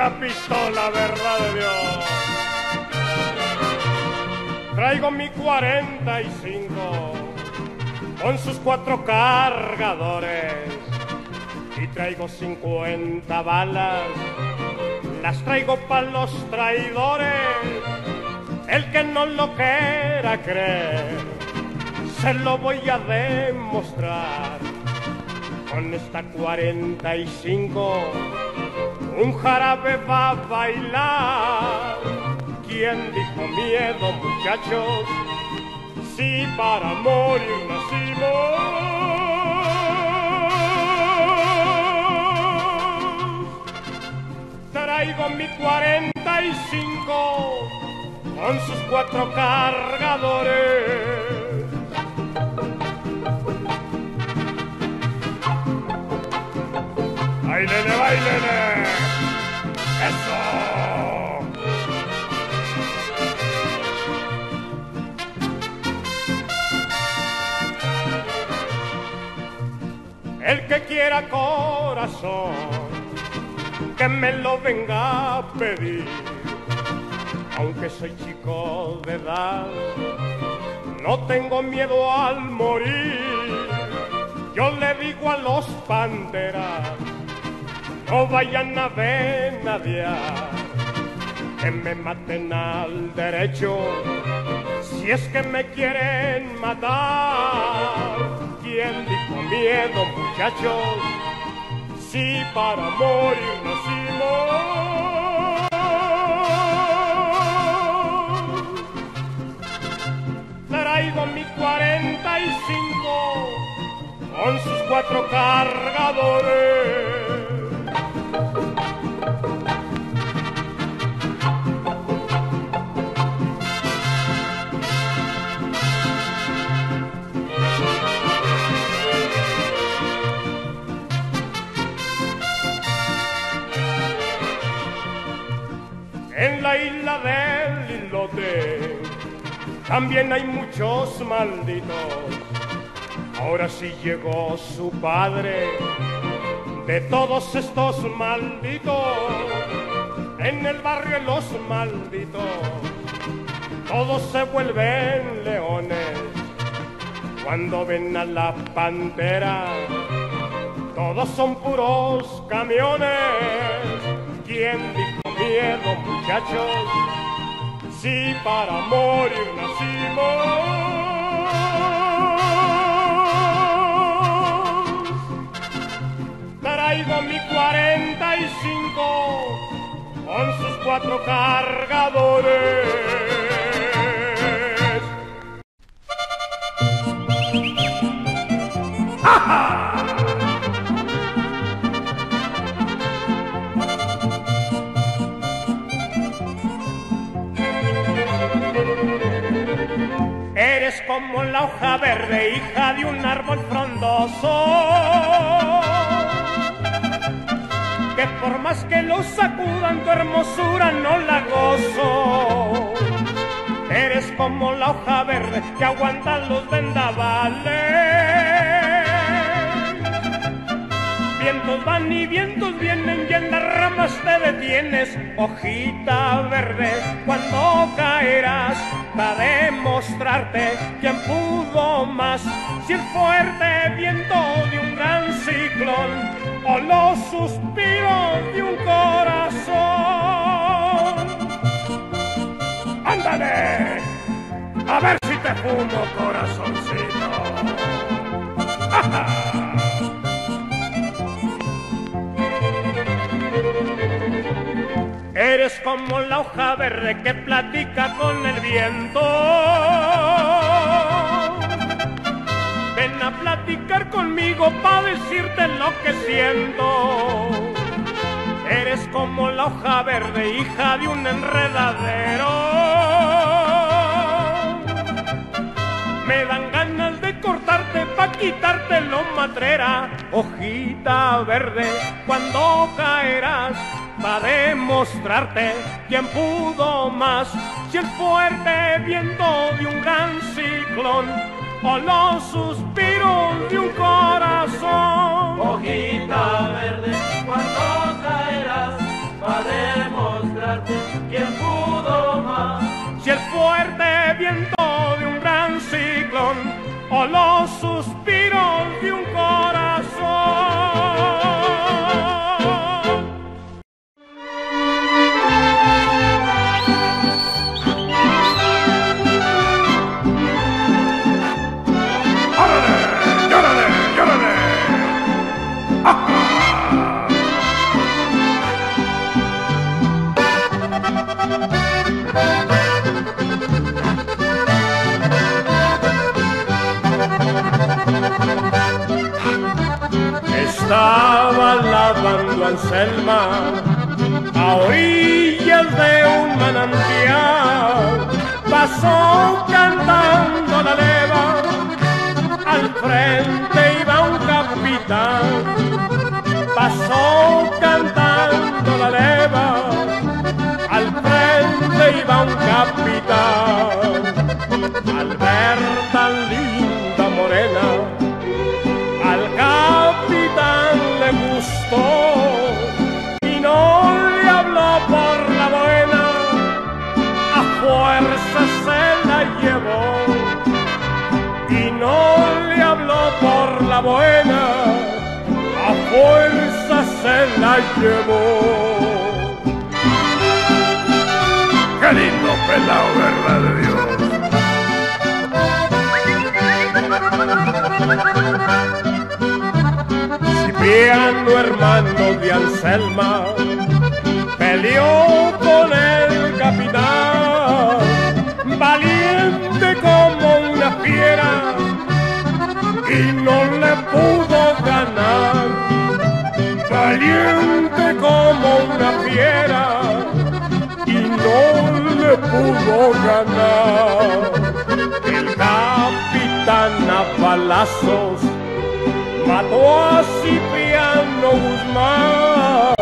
una pistola, verdad de Dios. Traigo mi 45 con sus 4 cargadores y traigo 50 balas, las traigo para los traidores. El que no lo quiera creer, se lo voy a demostrar. Con esta 45, un jarabe va a bailar. ¿Quién dijo miedo, muchachos? Si para morir nacimos. Traigo mi 45 con sus 4 cargadores. ¡Báilele, báilele! ¡Eso! El que quiera corazón, que me lo venga a pedir. Aunque soy chico de edad, no tengo miedo al morir. Yo le digo a los panteras, no vayan a venadear, que me maten al derecho, si es que me quieren matar. ¿Quién dijo miedo, muchachos? Si para morir nacimos. Traigo mi 45 con sus 4 cargadores. En la isla del islote también hay muchos malditos. Ahora sí llegó su padre de todos estos malditos. En el barrio de los malditos todos se vuelven leones. Cuando ven a la pantera todos son puros camiones. ¿Quién dijo miedo, muchachos? Si para morir nacimos. Traigo mi 45 con sus 4 cargadores. Eres como la hoja verde, hija de un árbol frondoso, que por más que lo sacudan tu hermosura no la gozo. Eres como la hoja verde que aguanta los vendavales. Vientos van y vientos vienen y en las ramas te detienes. Hojita verde, cuando caerás para demostrarte quién pudo más, si el fuerte viento de un gran ciclón o los suspiros de un corazón. ¡Ándale! A ver si te fumo, corazoncito. ¡Ajá! Eres como la hoja verde que platica con el viento. Ven a platicar conmigo para decirte lo que siento. Eres como la hoja verde, hija de un enredadero. Me dan ganas de cortarte pa' quitarte lo matrera. Hojita verde, cuando caerás para demostrarte quién pudo más, si el fuerte viento de un gran ciclón o los suspiros de un corazón. Hojita verde, cuando caerás, para llorar, ¿quién pudo más? Si el fuerte viento de un gran ciclón o los suspiros de un corazón. ¡Órale! ¡Llórale! ¡Llórale! ¡Ah! Estaba lavando Anselma a orillas de un manantial. Pasó cantando la leva, al frente iba un capitán. Pasó cantando la leva, al frente iba un capitán. Al ver tan linda morena, y no le habló por la buena, a fuerza se la llevó. Y no le habló por la buena, a fuerza se la llevó. ¡Qué lindo pelao, verdad de Dios! Cipriano, hermano de Anselma, peleó con el capitán, valiente como una fiera, y no le pudo ganar. Valiente como una fiera, y no le pudo ganar. El capitán a balazos mató a Cipriano Guzmán,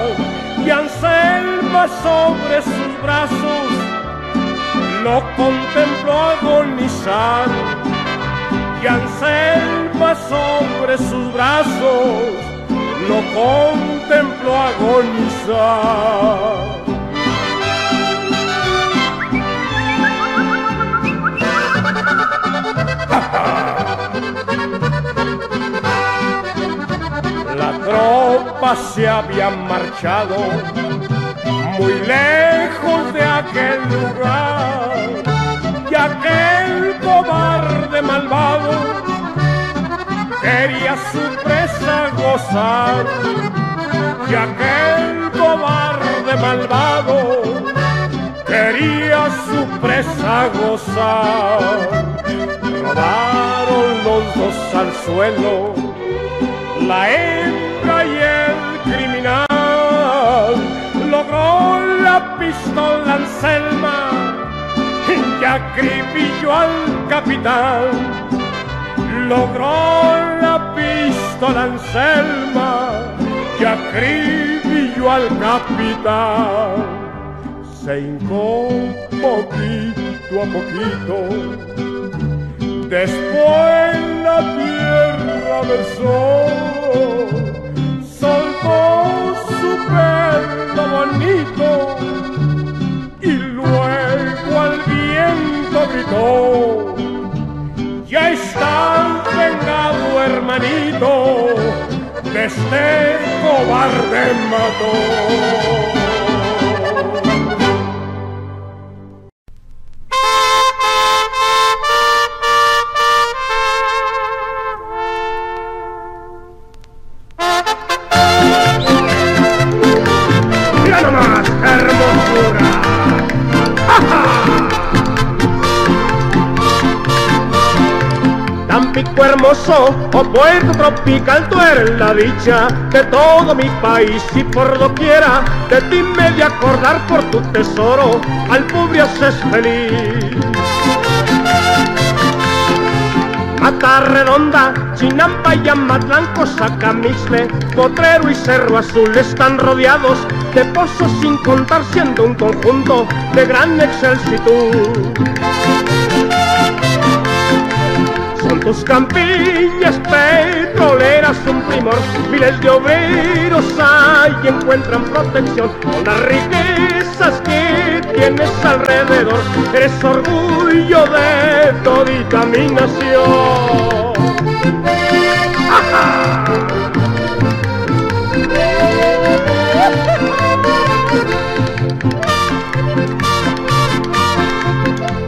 y Anselma sobre sus brazos lo contempló agonizar. Y Anselma sobre sus brazos lo contempló agonizar. Tropa se había marchado muy lejos de aquel lugar, y aquel cobarde malvado quería su presa gozar. Y aquel cobarde malvado quería su presa gozar. Rodaron los dos al suelo, la hembra y el criminal. Logró la pistola Anselma, que acribilló al capitán. Logró la pistola Anselma, que acribilló al capitán. Se hincó poquito a poquito, después la tierra versó. Soltó su pelo bonito y luego al viento gritó: ya está vengado, hermanito, que este cobarde mató. Hermoso o puerto tropical, tú eres la dicha de todo mi país, y por doquiera de ti me he de acordar. Por tu tesoro al pueblo haces feliz. Mata Redonda, Chinampa y Amatlán, Cozacamisle, Potrero y Cerro Azul están rodeados de pozos sin contar, siendo un conjunto de gran excelsitud. Sus campiñas petroleras son primor, miles de obreros ahí encuentran protección. Con las riquezas que tienes alrededor, eres orgullo de todita mi nación. ¡Ajá!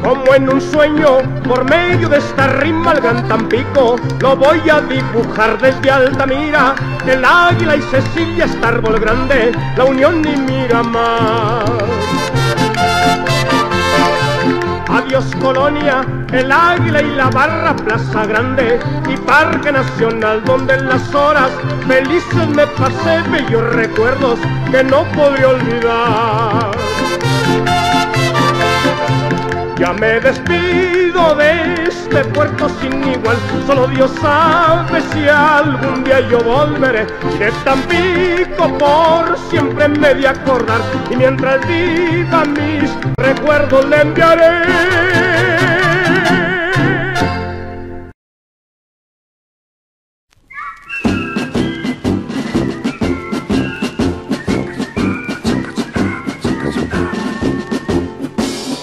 Como en un sueño, por medio de esta rima al gran Tampico, lo voy a dibujar desde Altamira, el Águila y Cecilia, este árbol grande, la Unión y Miramar. Adiós Colonia, el Águila y la Barra, Plaza Grande y Parque Nacional, donde en las horas felices me pasé bellos recuerdos que no podré olvidar. Ya me despido de este puerto sin igual, solo Dios sabe si algún día yo volveré. Y de Tampico por siempre me de acordar, y mientras viva mis recuerdos le enviaré.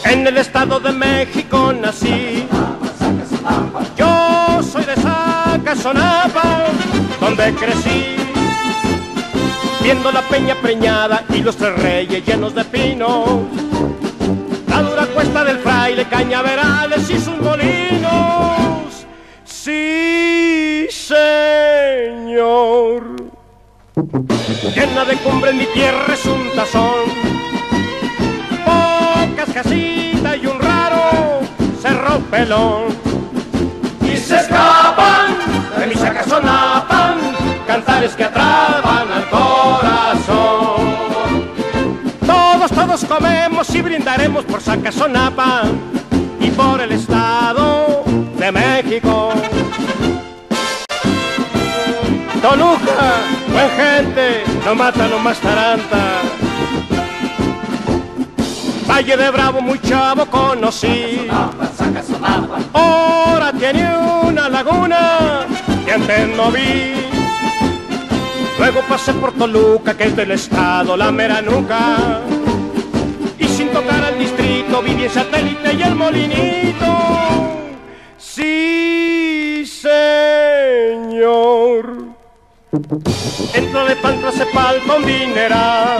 En el estado de México nací, yo soy de Sacasonapa, donde crecí, viendo la peña preñada y los tres reyes llenos de pino, la dura cuesta del Fraile, cañaverales y sus molinos. Sí, señor. Llena de cumbres mi tierra es un tazón, casita y un raro cerro pelón, y se escapan de mi Sacazonapan cantares que atrapan al corazón. Todos comemos y brindaremos por Sacazonapan y por el estado de México. Toluca, buen gente, no mata nomás taranta. Valle de Bravo muy chavo conocí, ahora tiene una laguna que antes no vi. Luego pasé por Toluca, que es del estado la mera nuca, y sin tocar al distrito viví el satélite y el molinito. Sí, señor. Entro de Pantrasepal con dineral,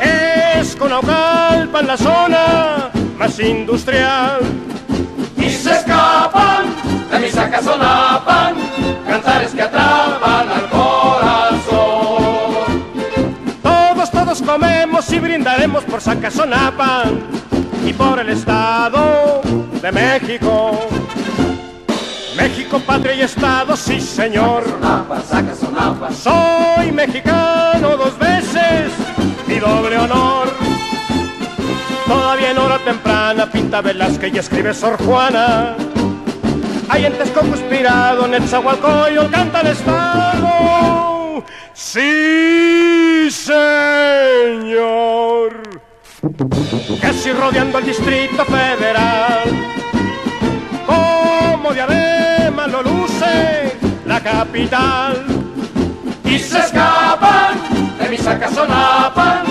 es con Naucalpan la zona más industrial, y se escapan de mi Sacazonapan cantares que atrapan al corazón. Todos comemos y brindaremos por Sacazonapan y por el estado de México. México, patria y estado, sí señor. Sacazonapan. Soy mexicano dos veces, mi doble honor. Todavía en hora temprana pinta Velázquez y escribe Sor Juana. Ahí en Texcoco inspirado, en Nezahualcóyotl canta el estado. ¡Sí, señor! Casi rodeando el Distrito Federal, como diadema lo luce la capital. Y se escapan de mi Sacazonapan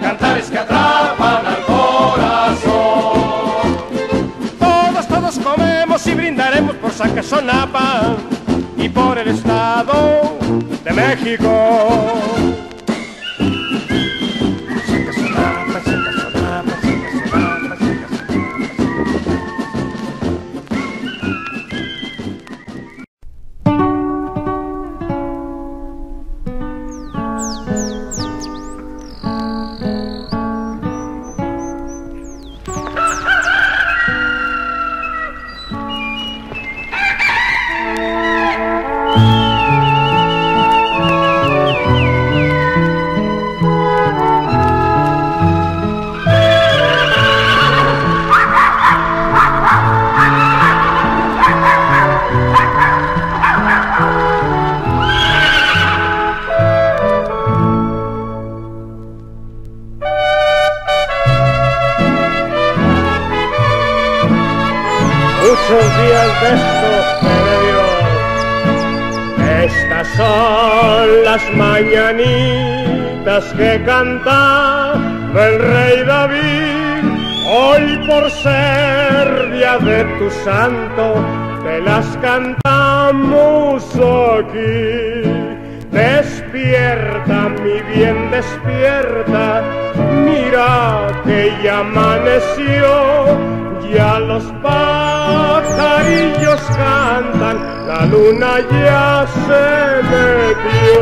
cantares que atrapan al corazón. Todos comemos y brindaremos por Sacazonapan y por el estado de México. Sacazonapan, Sacazonapan, Sacazonapan, Sacazonapan. muchos días de estos previos. Estas son las mañanitas que cantaba el rey David. Hoy por ser día de tu santo, te las cantamos aquí. Despierta, mi bien, despierta, mira que ya amaneció, ya los pajarillos cantan, la luna ya se metió.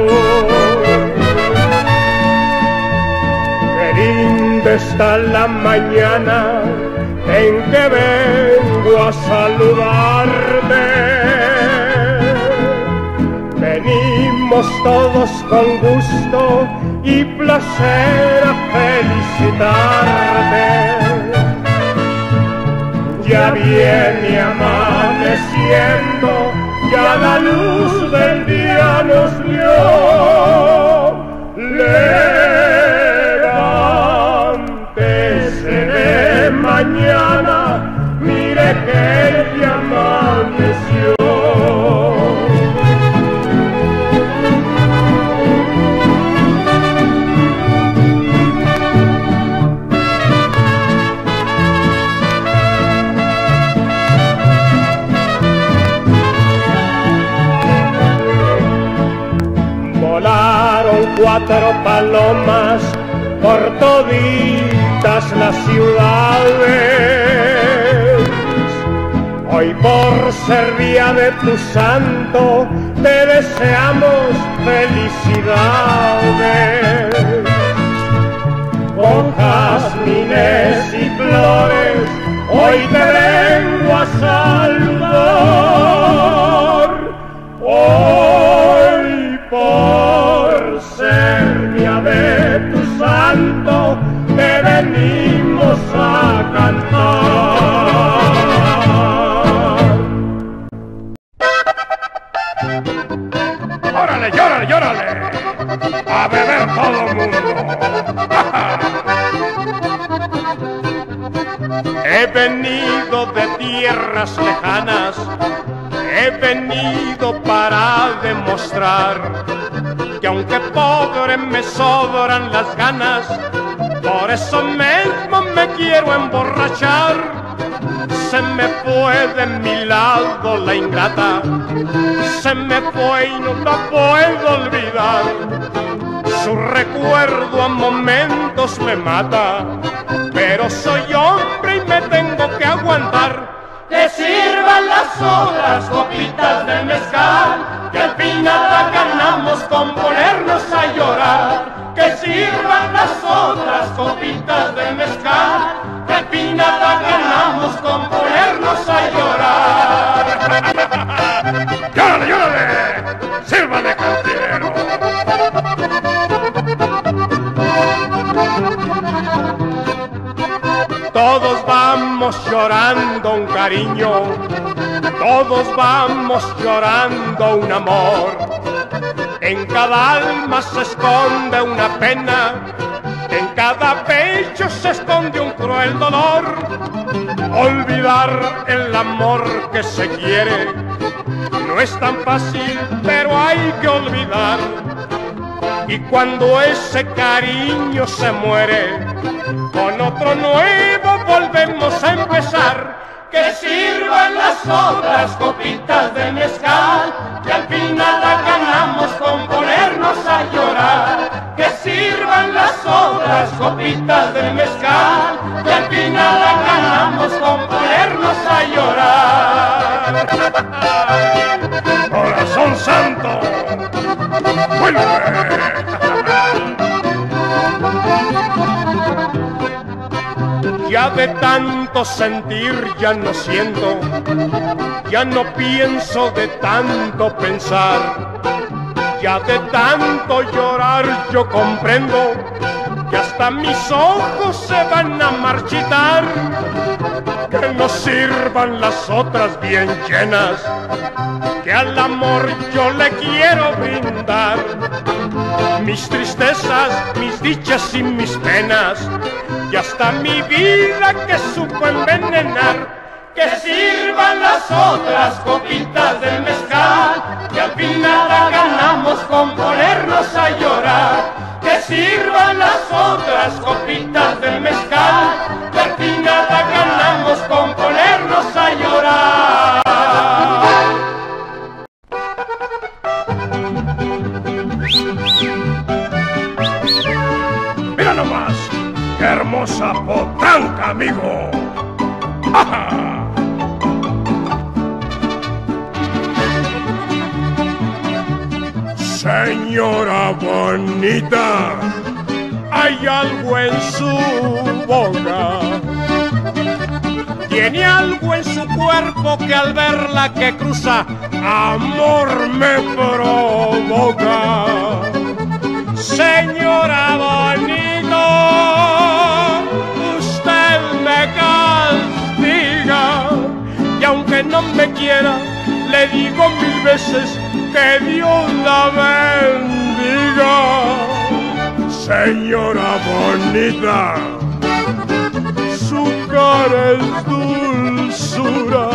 Qué linda está la mañana en que vengo a saludarte. Venimos todos con gusto y placer a felicitarte. Ya viene amaneciendo, ya la luz del día nos dio. Levántese de mañana, mire que ya amaneció. Volaron 4 palomas por toditas las ciudades. Hoy por ser día de tu santo, te deseamos felicidades. Hojas, mines y flores, hoy te vengo a saludar. Hoy por ser día de tu santo, te venimos a cantar. ¡Órale, llórale, llórale! ¡A beber todo el mundo! He venido de tierras lejanas, he venido para demostrar que aunque pobre me sobran las ganas, por eso mismo me quiero emborrachar. Se me fue de mi lado la ingrata, se me fue y no la puedo olvidar. Su recuerdo a momentos me mata, pero soy hombre y me tengo que aguantar. Que sirvan las otras copitas de mezcal, que al final la ganamos con ponernos a llorar. Que sirvan las otras copitas de mezcal, que al final la ganamos con ponernos a llorar. ¡Llórale, llórale! ¡Sírvale, cantinero! Todos vamos llorando un cariño, todos vamos llorando un amor. En cada alma se esconde una pena, en cada pecho se esconde un cruel dolor. Olvidar el amor que se quiere no es tan fácil, pero hay que olvidar. Y cuando ese cariño se muere, con otro nuevo volvemos a empezar. Que sirvan las otras copitas de mezcal, que al final la ganamos con ponernos a llorar. Que sirvan las otras copitas de mezcal, que al final la ganamos con ponernos a llorar. Corazón santo, vuelve. Ya de tanto sentir ya no siento, ya no pienso de tanto pensar. Ya de tanto llorar yo comprendo que hasta mis ojos se van a marchitar. Que nos sirvan las otras bien llenas, que al amor yo le quiero brindar. Mis tristezas, mis dichas y mis penas, y hasta mi vida que supo envenenar. que sirvan las otras copitas del mezcal, que al fin nada ganamos con ponernos a llorar. Que sirvan las otras copitas del mezcal, que al fin nada ganamos con ponernos a llorar. Mira nomás, qué hermosa potranca, amigo. ¡Ajá! Señora bonita, hay algo en su boca, tiene algo en su cuerpo que al verla que cruza, amor me provoca. Señora bonita, usted me castiga, y aunque no me quiera, le digo mil veces que Dios la bendiga. Señora bonita, su cara es dulzura.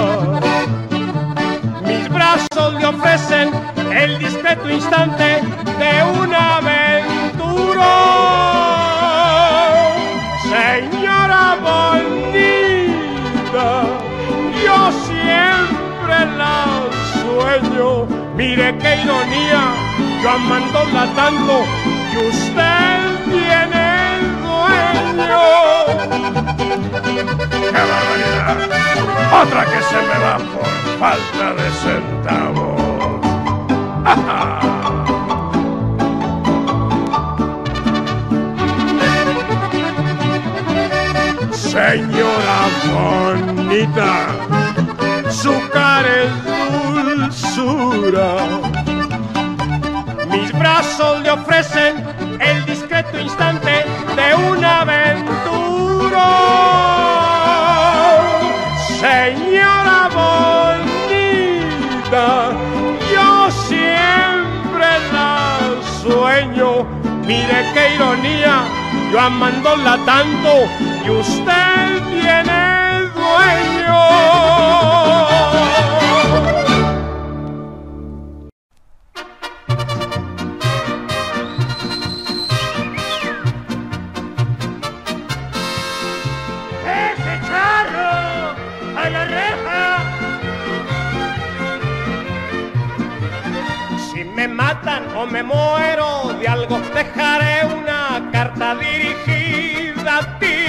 Mis brazos le ofrecen el discreto instante de una aventura. Señora bonita, yo siempre la sueño. Mire qué ironía, yo amándola tanto y usted tiene dueño. ¡Qué barbaridad! ¡Otra que se me va por falta de centavos! ¡Ajá! Señora bonita, su cara es dulzura. Mis brazos le ofrecen el discreto instante de una aventura. Señora bonita, yo siempre la sueño. Mire qué ironía, yo amándola tanto y usted tiene dueño. Me matan o me muero, de algo dejaré una carta dirigida a ti,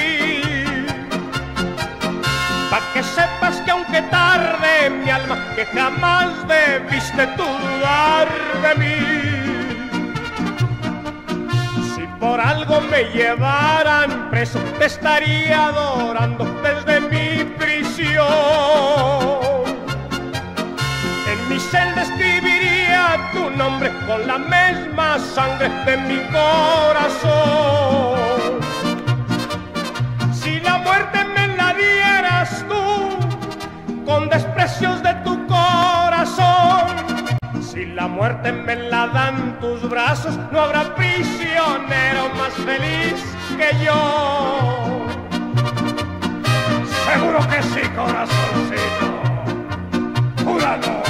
pa' que sepas que aunque tarde, mi alma, que jamás debiste tú dudar de mí. Si por algo me llevaran preso, te estaría adorando desde mi prisión. En mi celda escribiría tu nombre con la misma sangre de mi corazón. Si la muerte me la dieras tú, con desprecios de tu corazón. Si la muerte me la dan tus brazos, no habrá prisionero más feliz que yo. Seguro que sí, corazoncito, júralo.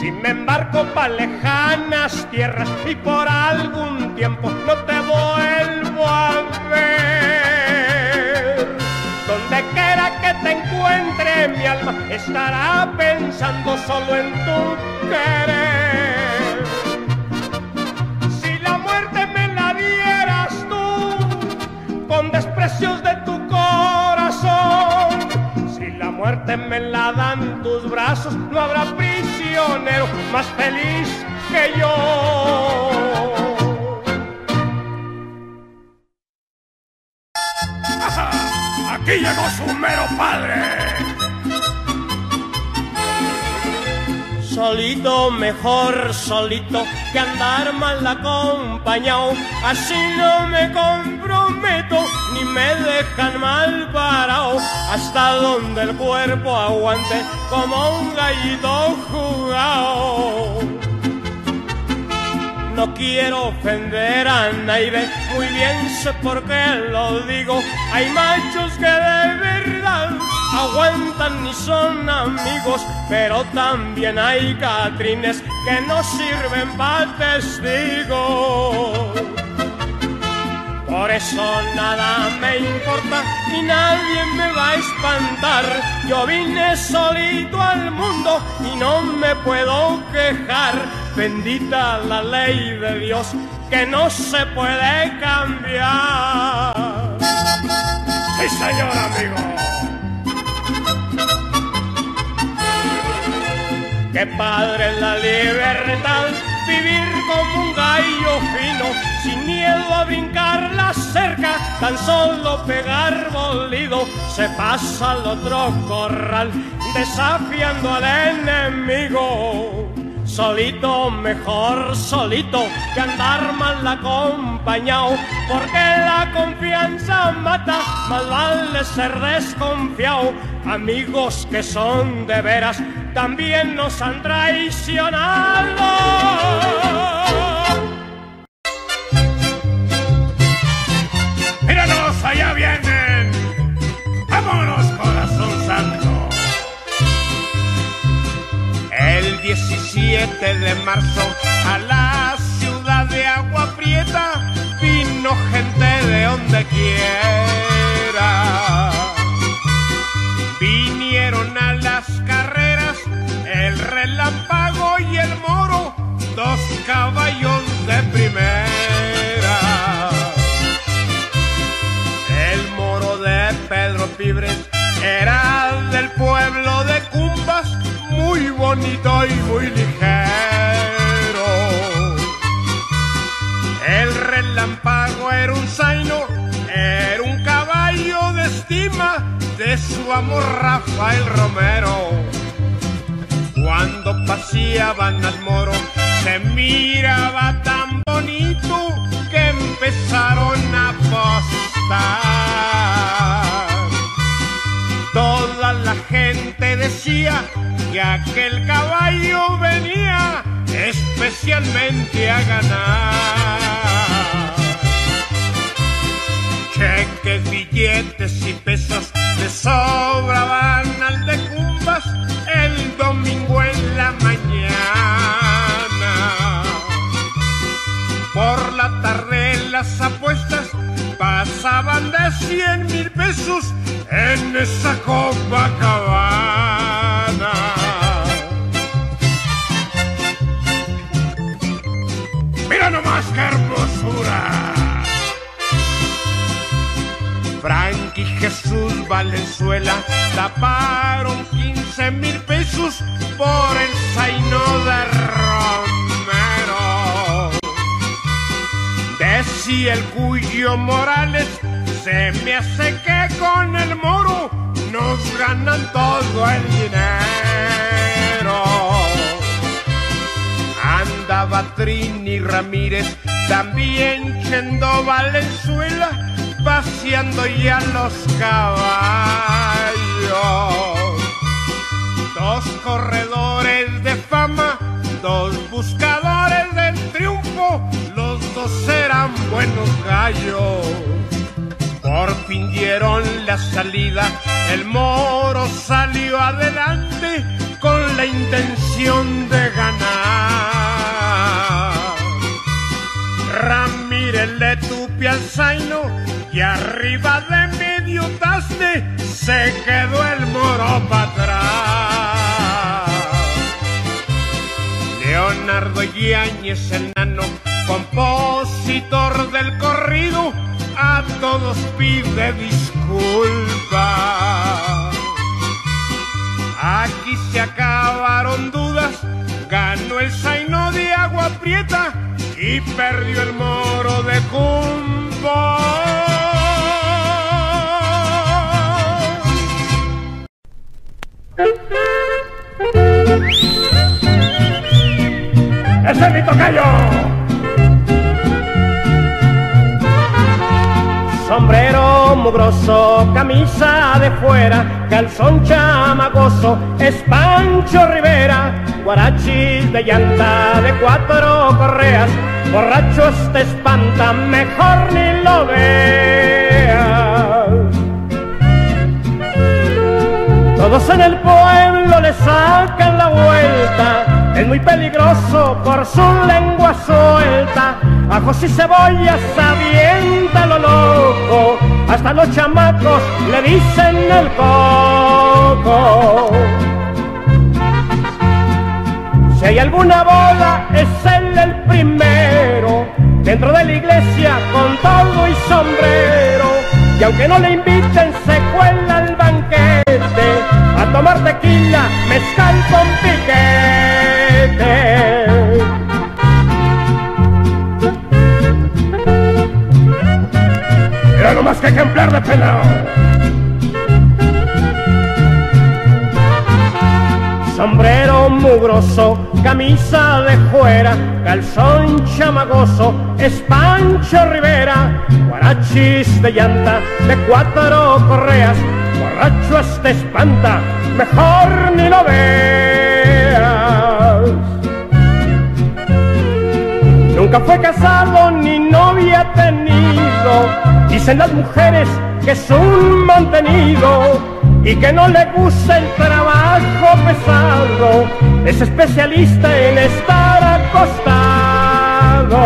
Si me embarco pa' lejanas tierras y por algún tiempo no te vuelvo a ver, donde quiera que te encuentre, mi alma estará pensando solo en tu querer. Si la muerte me la dieras tú, con desprecios de tu corazón. Si la muerte me la dan tus brazos, no habrá prisionero más feliz que yo. ¡Ajá! Aquí llegó su mero padre. Solito, mejor solito que andar mal acompañado. Así no me comprometo ni me dejan mal parado. Hasta donde el cuerpo aguante como un gallito jugado. No quiero ofender a nadie, muy bien sé por qué lo digo. Hay machos que de verdad aguantan y son amigos, pero también hay catrines que no sirven para testigos. Por eso nada me importa y nadie me va a espantar. Yo vine solito al mundo y no me puedo quejar. Bendita la ley de Dios que no se puede cambiar. ¡Sí, señor, amigo! ¡Qué padre la libertad! Vivir como un gallo fino, sin miedo a brincar la cerca, tan solo pegar bolido, se pasa al otro corral, desafiando al enemigo. Solito, mejor solito, que andar mal acompañado, porque la confianza mata, más vale ser desconfiado. Amigos que son de veras, también nos han traicionado. ¡Míralos, allá vienen! ¡Vámonos, corazón santo! El 17 de marzo a la ciudad de Agua Prieta vino gente de donde quiera. Vinieron a las carreras el Relámpago y el Moro, dos caballos de primera. El Moro de Pedro Pibres era del pueblo de Cumbas, muy bonito y muy ligero. El Relámpago era un zaino, era un caballo de estima de su amor Rafael Romero. Cuando paseaban al Moro se miraba tan bonito que empezaron a apostar. Toda la gente decía que aquel caballo venía especialmente a ganar. Cheques, billetes y pesos le sobraban al de Cumbas el domingo en la mañana. Por la tarde las apuestas pasaban de 100,000 pesos en esa Copacabana. ¡Mira nomás qué hermosura! Frank y Jesús Valenzuela taparon 15,000 pesos por el zaino de Romero. Decía el Cuyo Morales, se me hace que con el Moro nos ganan todo el dinero. Andaba Trini Ramírez, también yendo Valenzuela, paseando ya los caballos. Dos corredores de fama, dos buscadores del triunfo, los dos eran buenos gallos. Por fin dieron la salida, el Moro salió adelante con la intención de ganar. Ramírez le tupió al zaino y arriba de medio tasne se quedó el Moro para atrás. Leonardo Yáñez, el nano, compositor del corrido, a todos pide disculpas. Aquí se acabaron dudas, ganó el zaino de Agua Prieta y perdió el Moro de Cumbas. ¡Ese es mi tocayo! Sombrero mugroso, camisa de fuera, calzón chamagoso, es Pancho Rivera. Guarachi de llanta de 4 correas, borrachos te espantan, mejor ni lo veas. Todos en el pueblo le sacan la vuelta, es muy peligroso por su lengua suelta. Ajos y cebollas avienta lo loco, hasta los chamacos le dicen el coco. Si hay alguna bola es él el primero, dentro de la iglesia con todo y sombrero. Y aunque no le inviten se cuela al banquete a tomar tequila, mezcal con piquete. Mira nomás que ejemplar de pelao. Sombrero mugroso, camisa de fuera, calzón chamagoso, es Pancho Rivera. Guarachis de llanta, de cuatro correas, borrachos te espanta, mejor ni lo veas. Nunca fue casado ni novia tenido, dicen las mujeres que es un mantenido. Y que no le gusta el trabajo pesado, es especialista en estar acostado.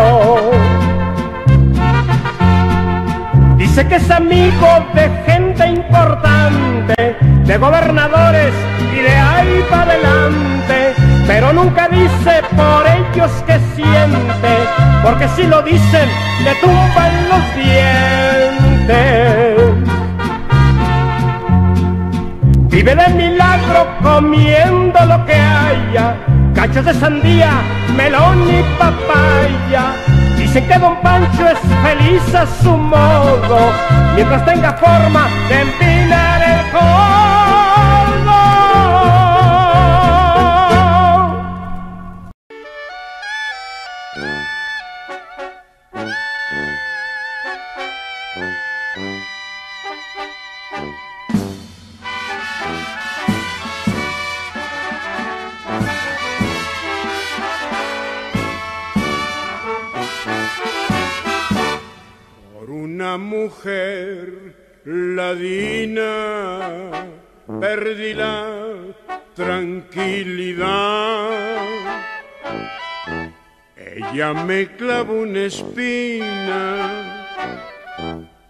Dice que es amigo de gente importante, de gobernadores y de ahí para adelante. Pero nunca dice por ellos que siente, porque si lo dicen le tumban los dientes. Vive de milagro comiendo lo que haya, cachos de sandía, melón y papaya. Dicen que don Pancho es feliz a su modo, mientras tenga forma de empinar el codo. Una mujer ladina, perdí la tranquilidad. Ella me clavó una espina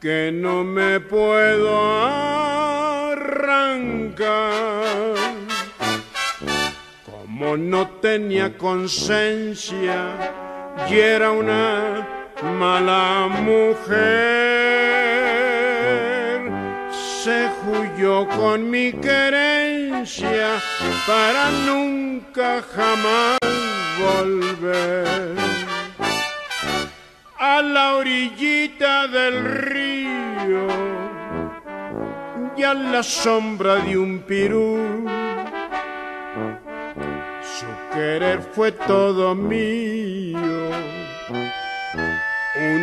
que no me puedo arrancar. Como no tenía conciencia y era una mala mujer, se huyó con mi querencia para nunca jamás volver. A la orillita del río y a la sombra de un pirú, su querer fue todo mío.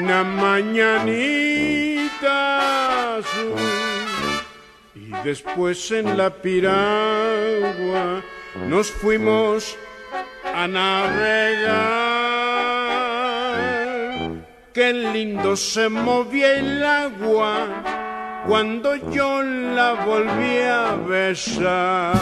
Una mañanita azul y después en la piragua nos fuimos a navegar. Qué lindo se movía el agua cuando yo la volví a besar.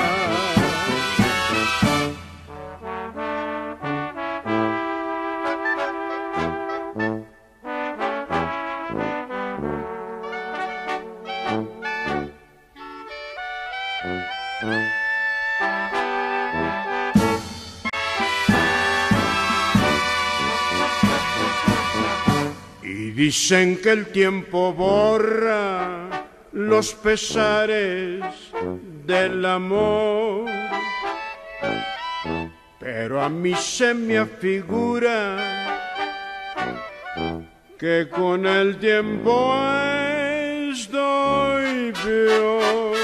Dicen que el tiempo borra los pesares del amor, pero a mí se me afigura que con el tiempo estoy peor.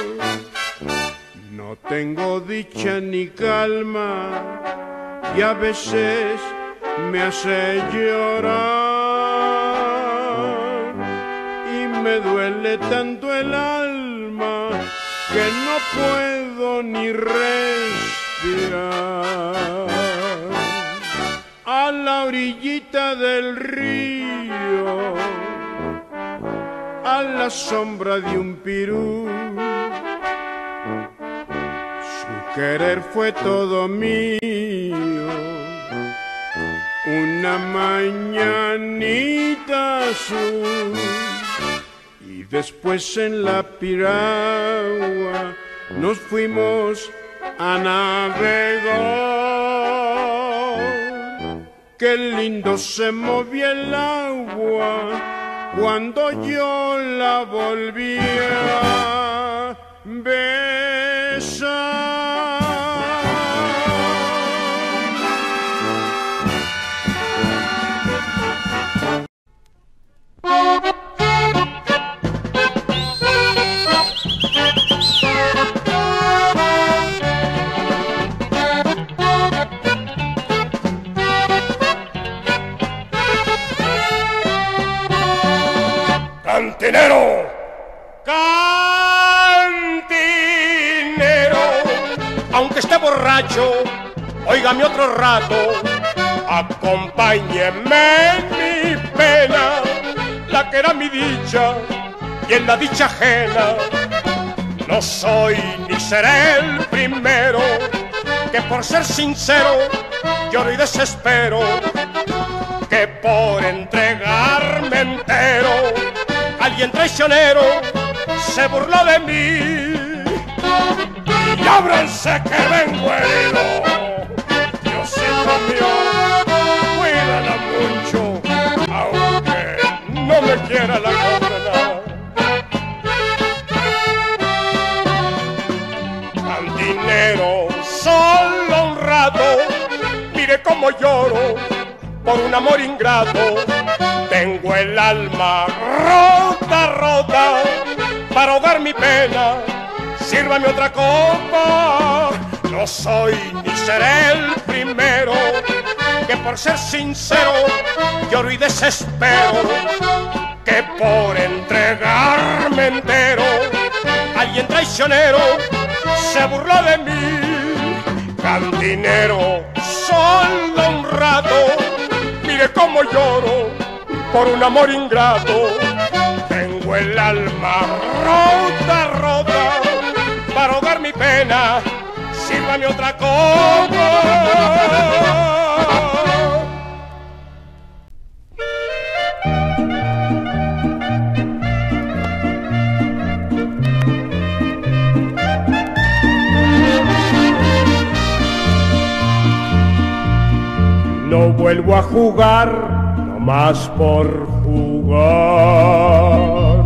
No tengo dicha ni calma y a veces me hace llorar. Me duele tanto el alma que no puedo ni respirar. A en la orillita del río, a la sombra de un pirú. Su querer fue todo mío, una mañanita azul. Y después en la piragua nos fuimos a navegar. Qué lindo se movía el agua cuando yo la volvía a besar. Cantinero, cantinero, aunque esté borracho, óigame otro rato, acompáñeme en mi pena, la que era mi dicha y en la dicha ajena. No soy ni seré el primero, que por ser sincero lloro y desespero, que por entregarme entero alguien traicionero se burló de mí. Y ábranse que vengo herido, Diosito mío, cuídala mucho, aunque no me quiera la condena. Cantinero, solo un rato, mire cómo lloro por un amor ingrato. Tengo el alma rota, rota, para ahogar mi pena, sírvame otra copa. No soy ni seré el primero, que por ser sincero lloro y desespero, que por entregarme entero alguien traicionero se burló de mí. Cantinero, solo un rato, mire cómo lloro por un amor ingrato. Tengo el alma rota, rota, para ahogar mi pena, sírvame otra copa. No vuelvo a jugar más por jugar,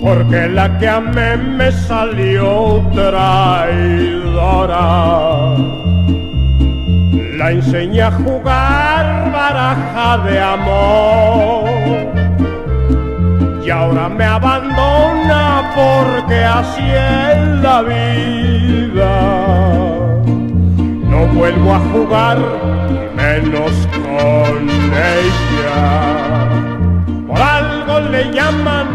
porque la que amé me salió traidora. La enseñé a jugar baraja de amor, y ahora me abandona porque así es la vida. No vuelvo a jugar, ni menos con ella. Por algo le llaman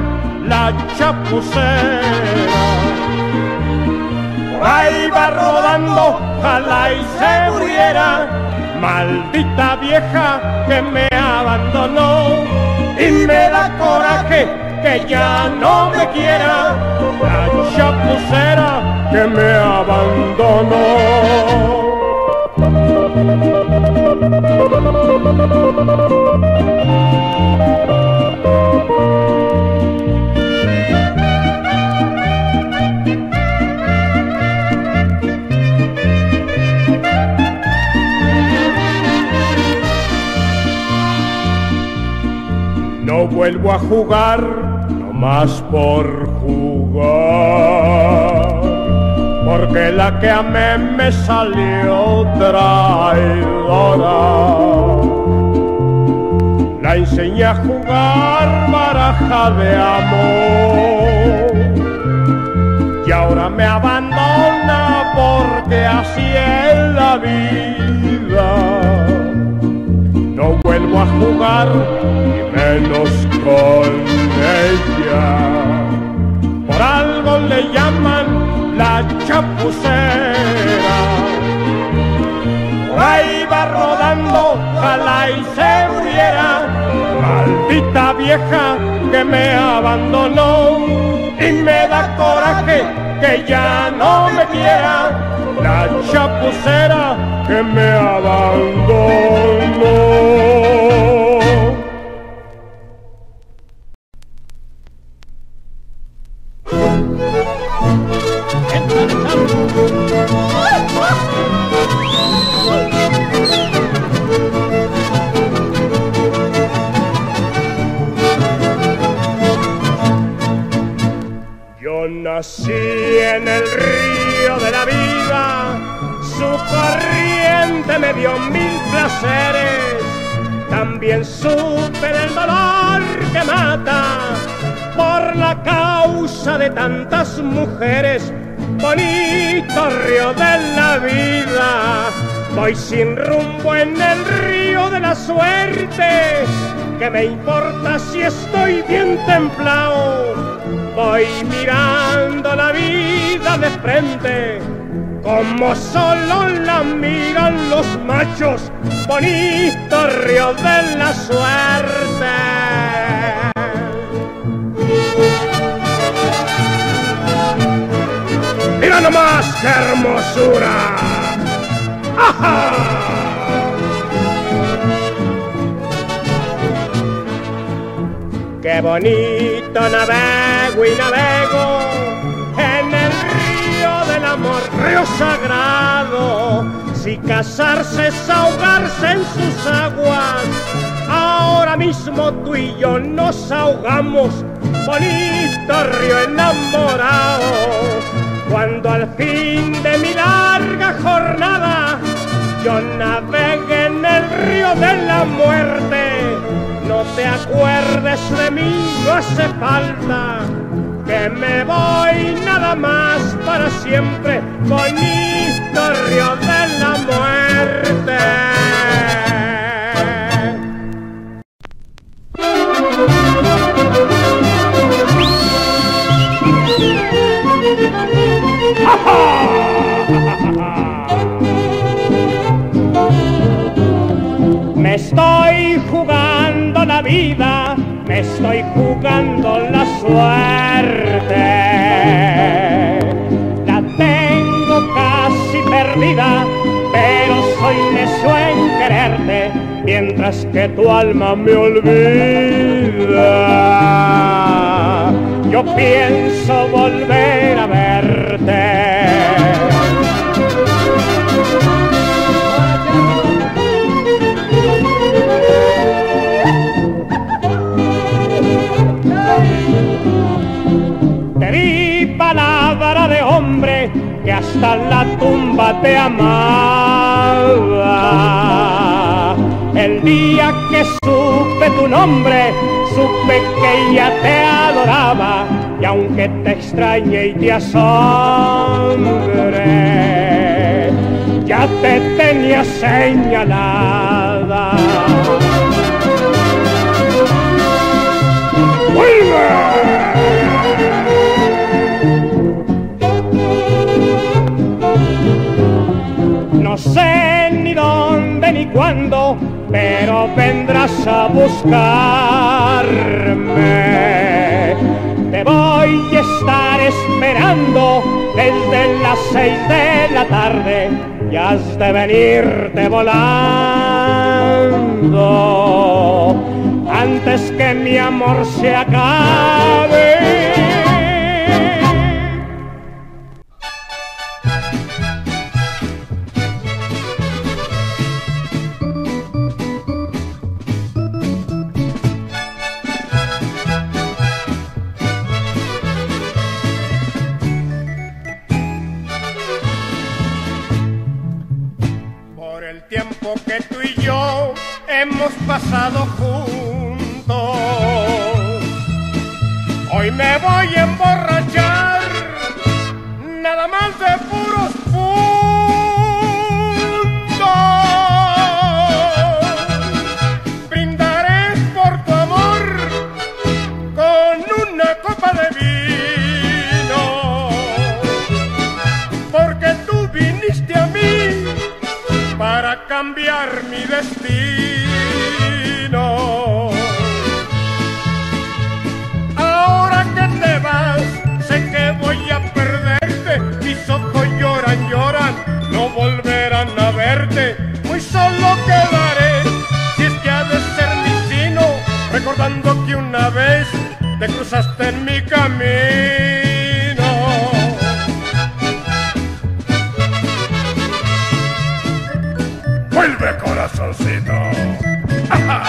la chapucera. Por ahí va rodando, ojalá y se muriera, maldita vieja que me abandonó. Y me da coraje que ya no me quiera, la chapucera que me abandonó. No vuelvo a jugar, no más por jugar, porque la que amé me salió traidora. La enseñé a jugar baraja de amor, y ahora me abandona porque así es la vida. No vuelvo a jugar, ni menos con ella. Por algo le llaman la chapucera. Por ahí iba rodando, ojalá y se muriera. Maldita vieja que me abandonó, y me da coraje que ya no me quiera, la chapucera que me abandonó. Nací en el río de la vida, su corriente me dio mil placeres, también supe del dolor que mata por la causa de tantas mujeres. Bonito río de la vida, voy sin rumbo en el río de la suerte, ¿qué me importa si estoy bien templado? Voy mirando la vida de frente, como solo la miran los machos, bonito río de la suerte. ¡Mira nomás qué hermosura! ¡Ajá! Qué bonito navego y navego en el río del amor, río sagrado. Si casarse es ahogarse en sus aguas, ahora mismo tú y yo nos ahogamos, bonito río enamorado. Cuando al fin de mi larga jornada yo navegue en el río de la muerte, no te acuerdes de mí, no hace falta, que me voy nada más para siempre, bonito río de la muerte. Me estoy jugando la vida, me estoy jugando la suerte. La tengo casi perdida, pero soy necio en quererte, mientras que tu alma me olvida. Yo pienso volver a verte. Palabra de hombre que hasta la tumba te amaba. El día que supe tu nombre, supe que ella te adoraba, y aunque te extrañe y te asombre, ya te tenía señalada. No sé ni dónde ni cuándo, pero vendrás a buscarme. Te voy a estar esperando desde las 6 de la tarde, y has de venirte volando antes que mi amor se acabe. Que tú y yo hemos pasado juntos, hoy me voy a emborrachar nada más de puros puntos. Brindaré por tu amor con una copa de vino, porque tú viniste a mí para acá. cambiar mi destino. Ahora que te vas, sé que voy a perderte. Mis ojos lloran, lloran, no volverán a verte. Muy solo quedaré, si es que ha de ser mi destino, recordando que una vez te cruzaste en mi camino. ¡Vuelve, corazoncito! ¡Ajá!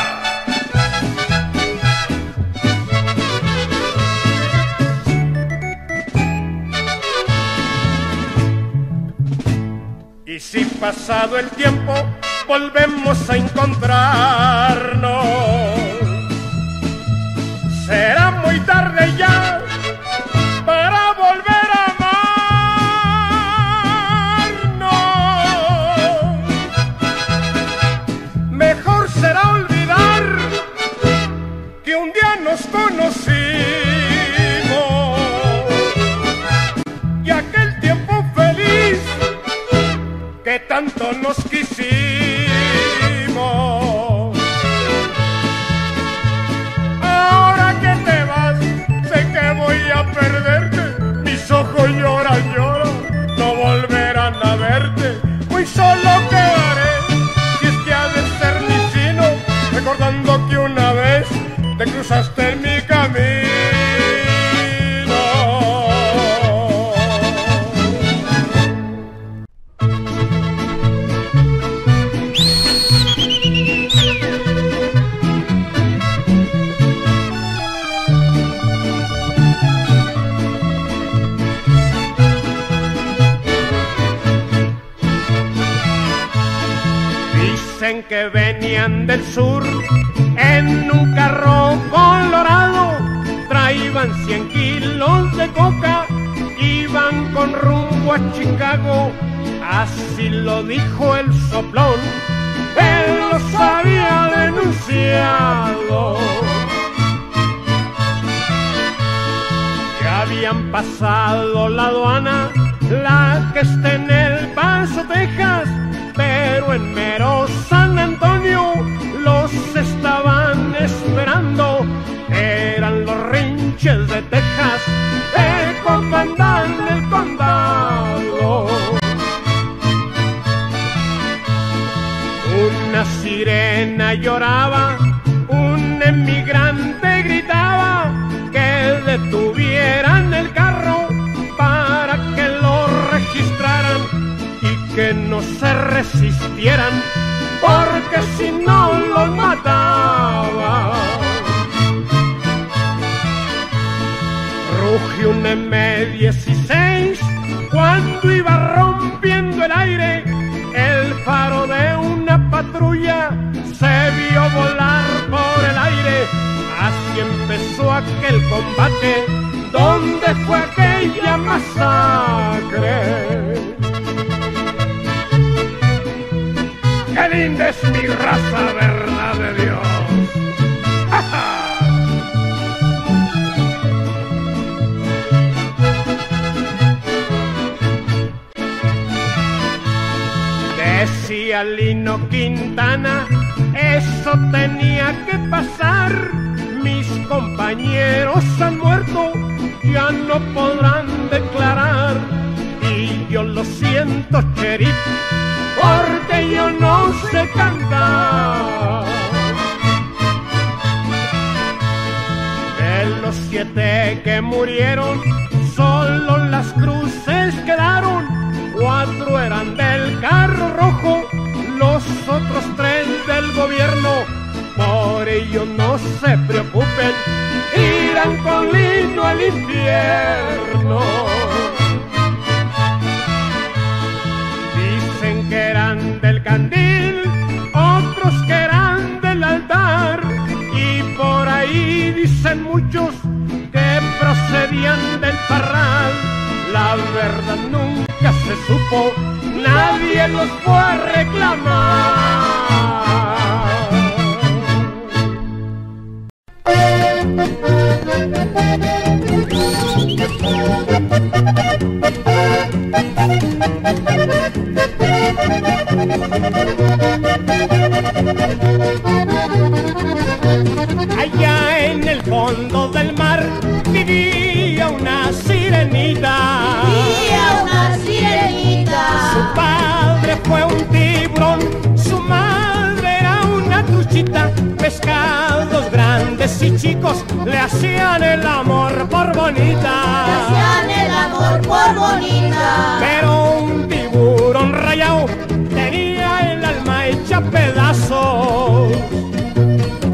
Y si pasado el tiempo volvemos a encontrarnos, será muy tarde ya para volver. Nos conocimos y aquel tiempo feliz que tanto nos quisimos. Ahora que te vas, sé que voy a perderte. Mis ojos lloran, lloran, no volverán a verte. Muy solo quedaré, si es que ha de ser mi destino, recordando que una vez te cruzaste en mi camino. Dicen que venían del sur en un carro colorado, traían 100 kilos de coca, iban con rumbo a Chicago, así lo dijo el soplón, él los había denunciado. Ya habían pasado la aduana, la que está en El Paso, Texas, pero en mero San Antonio los estaban esperando. Eran los Rinches de Texas, de Copandán del condado. Una sirena lloraba, un emigrante gritaba que detuvieran el carro para que lo registraran y que no se resistieran, porque si no los mataba. Rugió un M16 cuando iba rompiendo el aire, el faro de una patrulla se vio volar por el aire. Así empezó aquel combate, donde fue aquella masacre. ¡Qué linda es mi raza, verdad de Dios! ¡Ajá! Decía Lino Quintana, eso tenía que pasar. Mis compañeros han muerto, ya no podrán declarar. Y yo lo siento, sheriff, porque yo no sé cantar. De los 7 que murieron, solo las cruces quedaron. 4 eran del carro rojo, los otros 3 del gobierno. Por ello no se preocupen, irán con Lino al infierno. Que eran del candil, otros que eran del altar, y por ahí dicen muchos que procedían del Parral. La verdad nunca se supo, nadie los fue a reclamar. Allá en el fondo del mar vivía una sirenita. Vivía una sirenita. Su padre fue un tiburón, su madre era una truchita. Pescados grandes y chicos le hacían el amor por bonita. Le hacían el amor por bonita. Pero un tiburón rayado tenía el alma hecha pedazos.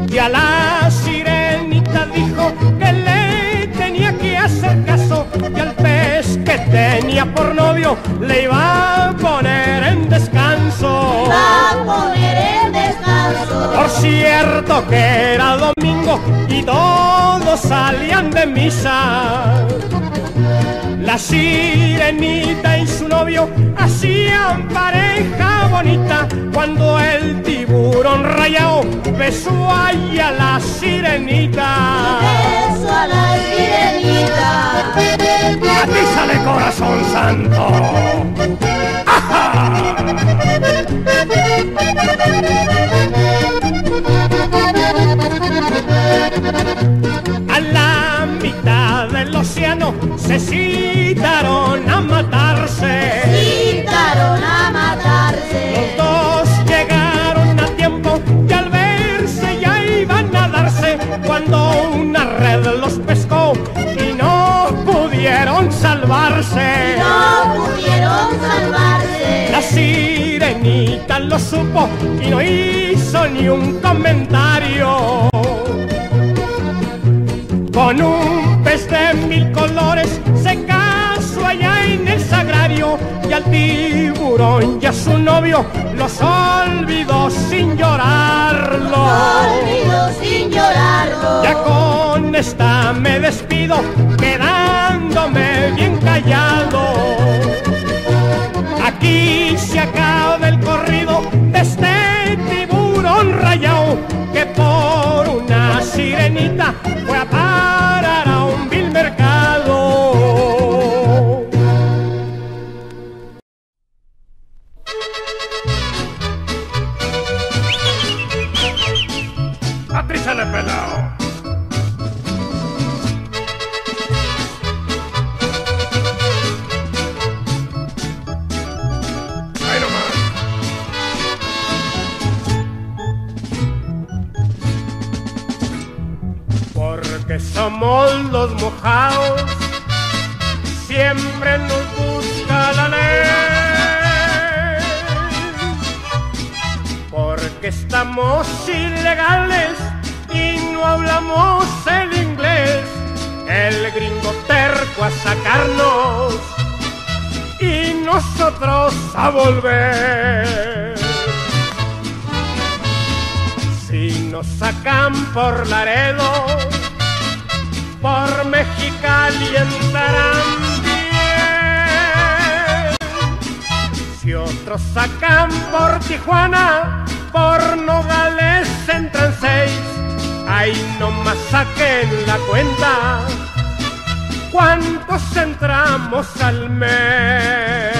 Y a la sirenita dijo que le tenía que hacer caso, que al pez que tenía por novio le iba a poner en descanso. Le iba a poner en descanso. Por cierto que era domingo y todos salían de misa. La sirenita y su novio hacían pareja bonita cuando el tiburón rayado besó ahí a la sirenita. Besó a la sirenita. A ti sale corazón santo. ¡Ajá! A la mitad del océano se citaron a matarse. Se citaron a matarse. Los dos llegaron a tiempo y al verse ya iban a darse cuando una red los pescó y no pudieron salvarse. No pudieron salvarse. La sirenita lo supo y no hizo ni un comentario. Con un pez de mil colores se casó allá en el sagrario y al tiburón y a su novio los olvidó sin llorarlo. Olvidó sin llorarlo. Ya con esta me despido quedándome bien callado. Aquí se acaba el corrido de este tiburón rayado que por una sirenita fue a parar a un vil mercado. A ti se le pelao. Que somos los mojados, siempre nos busca la ley. Porque estamos ilegales y no hablamos el inglés. El gringo terco a sacarnos y nosotros a volver. Si nos sacan por Laredo, por Mexicali entrarán bien. Si otros sacan por Tijuana, por Nogales entran 6. Ahí nomás saquen la cuenta, ¿cuántos entramos al mes?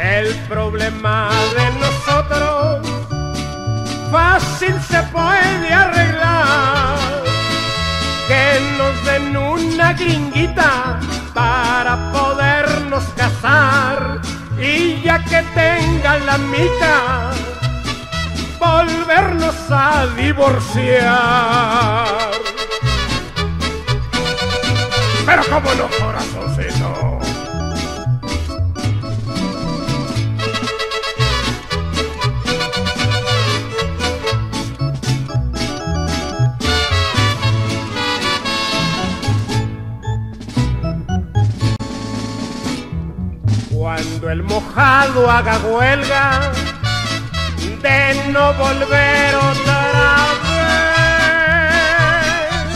El problema de nosotros fácil se puede arreglar. Que nos den una gringuita para podernos casar y ya que tenga la mica volvernos a divorciar. Pero cómo no, corazoncito. Cuando el mojado haga huelga de no volver otra vez,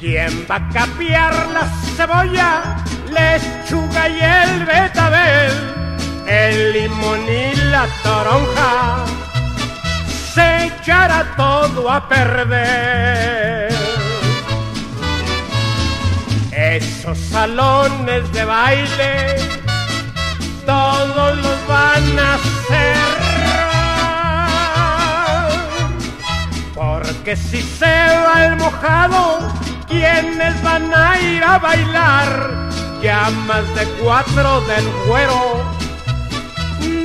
¿quién va a capear la cebolla, lechuga y el betabel? El limón y la toronja se echará todo a perder. Esos salones de baile todos los van a cerrar. que si se va el mojado, ¿quiénes van a ir a bailar? Que a más de 4 del güero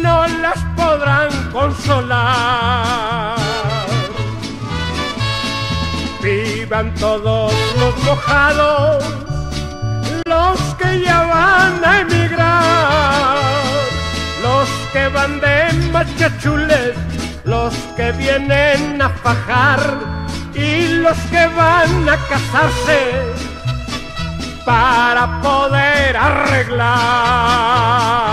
no las podrán consolar. Vivan todos los mojados, los que ya van a emigrar, los que van de machachules, los que vienen a fajar y los que van a casarse para poder arreglar.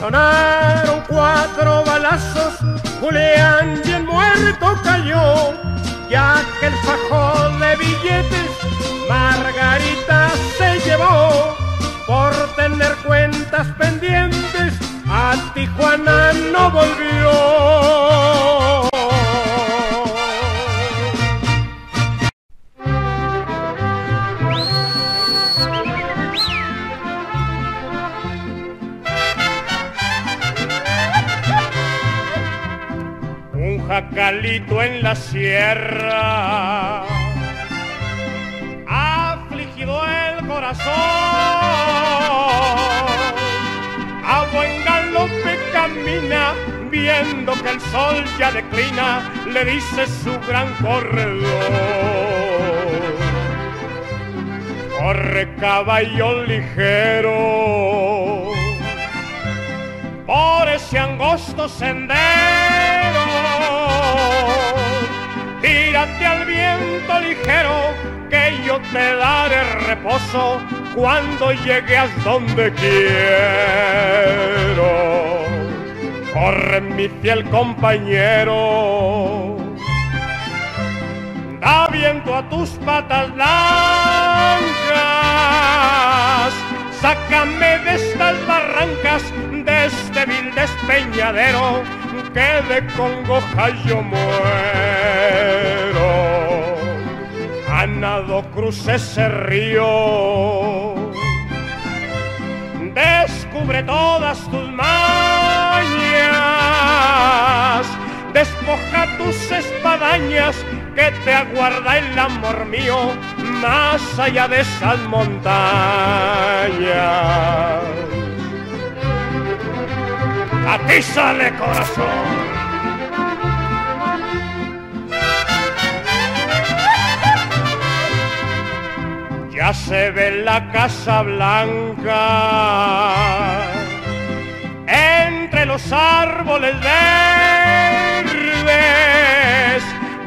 Sonaron 4 balazos, Julián bien muerto cayó, ya que el fajón de billetes Margarita se llevó. Por tener cuentas pendientes a Tijuana no volvió. Jacalito en la sierra, afligido el corazón, a buen galope camina, viendo que el sol ya declina, le dice su gran corredor: corre caballo ligero por ese angosto sendero, tírate al viento ligero, que yo te daré reposo cuando llegues donde quiero. Corre, mi fiel compañero, da viento a tus patas blancas, sácame de estas barrancas, de este vil despeñadero, que de congoja yo muero. ganado cruce ese río, descubre todas tus mañas, despoja tus espadañas que te aguarda el amor mío más allá de esas montañas. A ti sale corazón. Ya se ve la Casa Blanca entre los árboles verdes,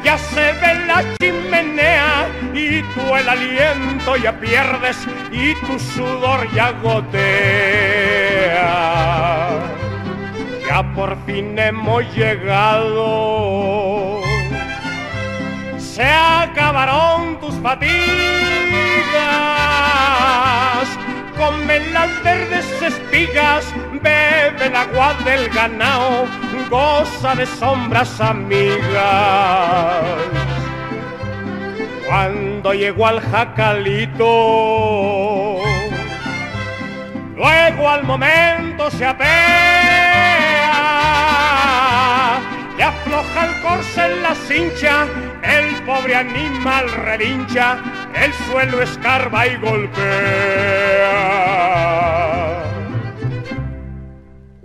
ya se ve la chimenea y tú el aliento ya pierdes y tu sudor ya gotea. Ya por fin hemos llegado, se acabaron tus fatigas, come las verdes espigas, bebe el agua del ganao, goza de sombras amigas. Cuando llegó al jacalito, luego al momento se apea y afloja el corcel en la cincha, el pobre animal relincha, el suelo escarba y golpea.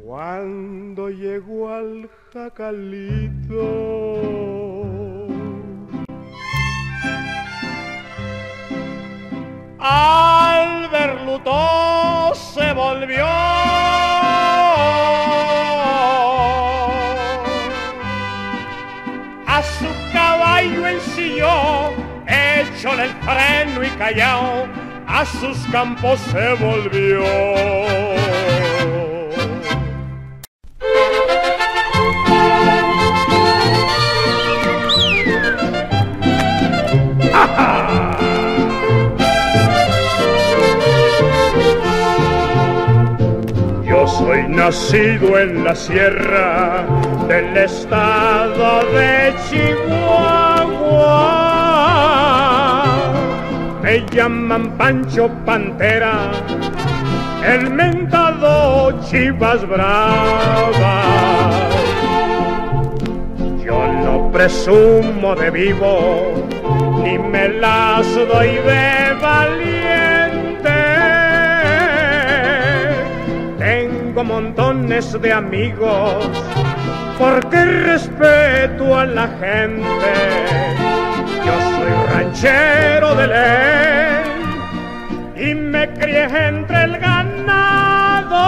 Cuando llegó al jacalito, al verlo todo se volvió. A su caballo ensilló, échole el freno y callao, a sus campos se volvió. ¡Ajá! Yo soy nacido en la sierra del estado de Chihuahua. Me llaman Pancho Pantera, el mentado Chivas Bravas. Yo no presumo de vivo, ni me las doy de valiente. Tengo montones de amigos, porque respeto a la gente. Yo soy ranchero de ley y me crié entre el ganado.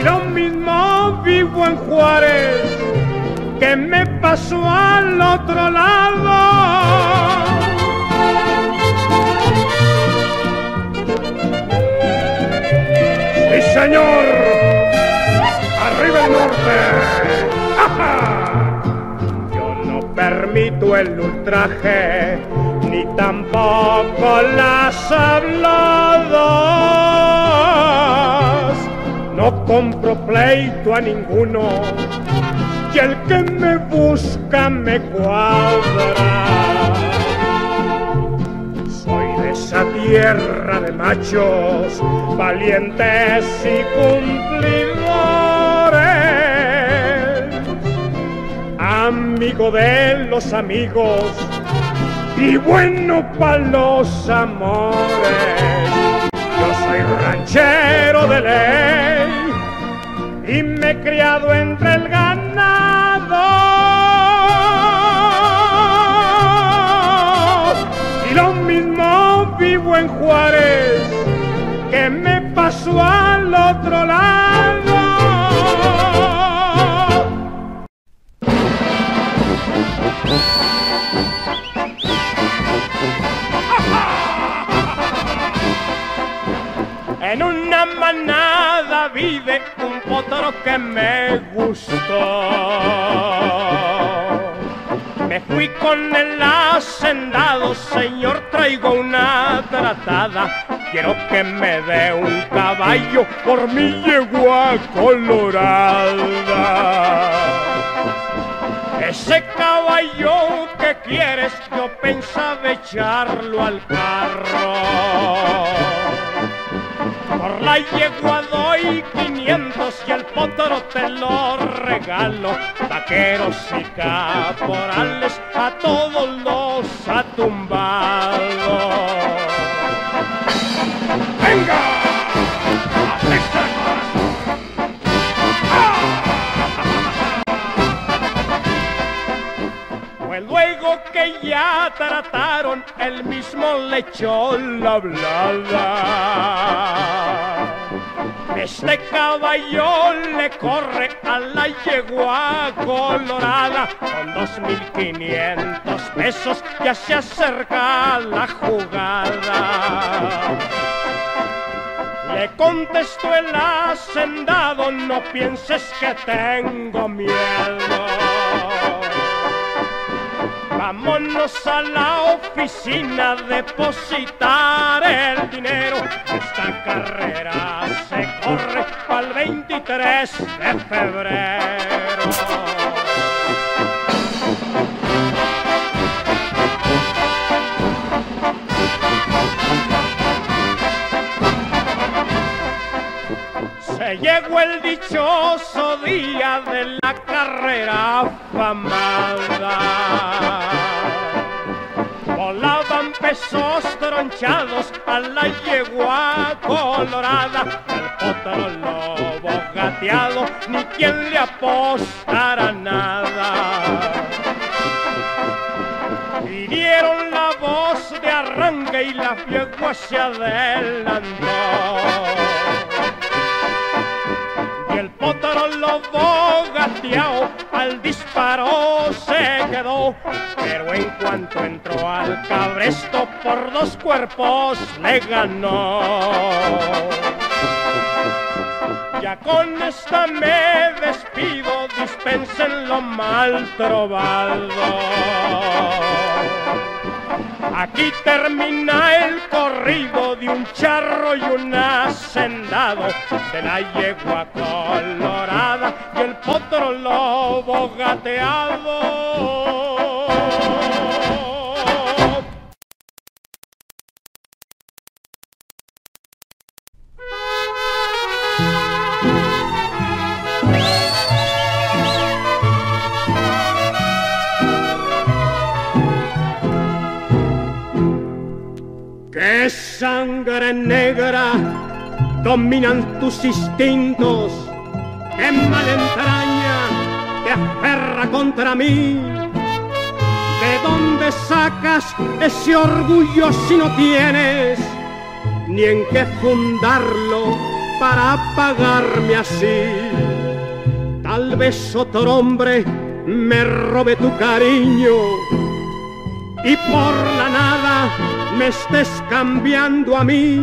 Y lo mismo vivo en Juárez que me pasó al otro lado. ¡Sí, señor! ¡Arriba el norte! Yo no permito el ultraje, ni tampoco las habladas. No compro pleito a ninguno, y el que me busca me cuadra. Soy de esa tierra de machos, valientes y cumplidores, amigo de los amigos y bueno para los amores. Yo soy ranchero de ley y me he criado entre el ganado. Y lo mismo vivo en Juárez que me pasó al otro lado. En una manada vive un potro que me gustó. Me fui con el hacendado, señor, traigo una tratada, quiero que me dé un caballo por mi yegua colorada. Ese caballo que quieres, yo pensaba echarlo al carro. Por la yegua doy 500 y el potro te lo regalo. Vaqueros y caporales, a todos los ha tumbado. ¡Venga! ¡Apresta el corazón! Luego que ya trataron, él mismo le echó la blada. Este caballo le corre a la yegua colorada. Con 2,500 pesos ya se acerca la jugada. Le contestó el hacendado, no pienses que tengo miedo. Vámonos a la oficina a depositar el dinero. Esta carrera se corre para el 23 de febrero. Llegó el dichoso día de la carrera afamada. Volaban pesos tronchados a la yegua colorada. Al potro lobo gateado, ni quien le apostara nada. Pidieron la voz de arranque y la yegua se adelantó. El potro lobo gateao al disparo se quedó, pero en cuanto entró al cabresto por 2 cuerpos le ganó. Ya con esta me despido, dispensen lo mal trovado. Aquí termina el corrido de un charro y un hacendado, de la yegua colorada y el potro lobo gateado. ¡Qué sangre negra! Dominan tus instintos, ¡qué mala entraña te aferra contra mí! ¿De dónde sacas ese orgullo si no tienes ni en qué fundarlo para pagarme así? Tal vez otro hombre me robe tu cariño y por la nada me estés cambiando a mí.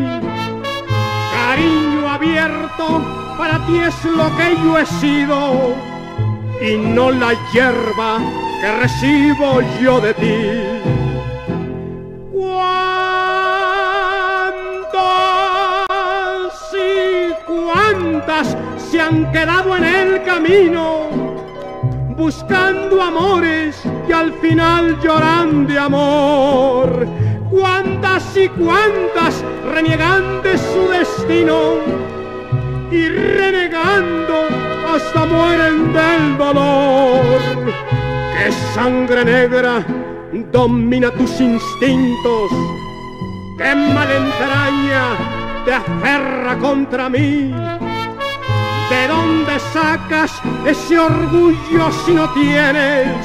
Cariño abierto, para ti es lo que yo he sido y no la hierba que recibo yo de ti. ¿Cuántos y cuántas se han quedado en el camino buscando amores y al final lloran de amor? ¿Cuántas y cuántas reniegan de su destino y renegando hasta mueren del dolor? ¡Qué sangre negra domina tus instintos! ¡Qué mala entraña te aferra contra mí! ¿De dónde sacas ese orgullo si no tienes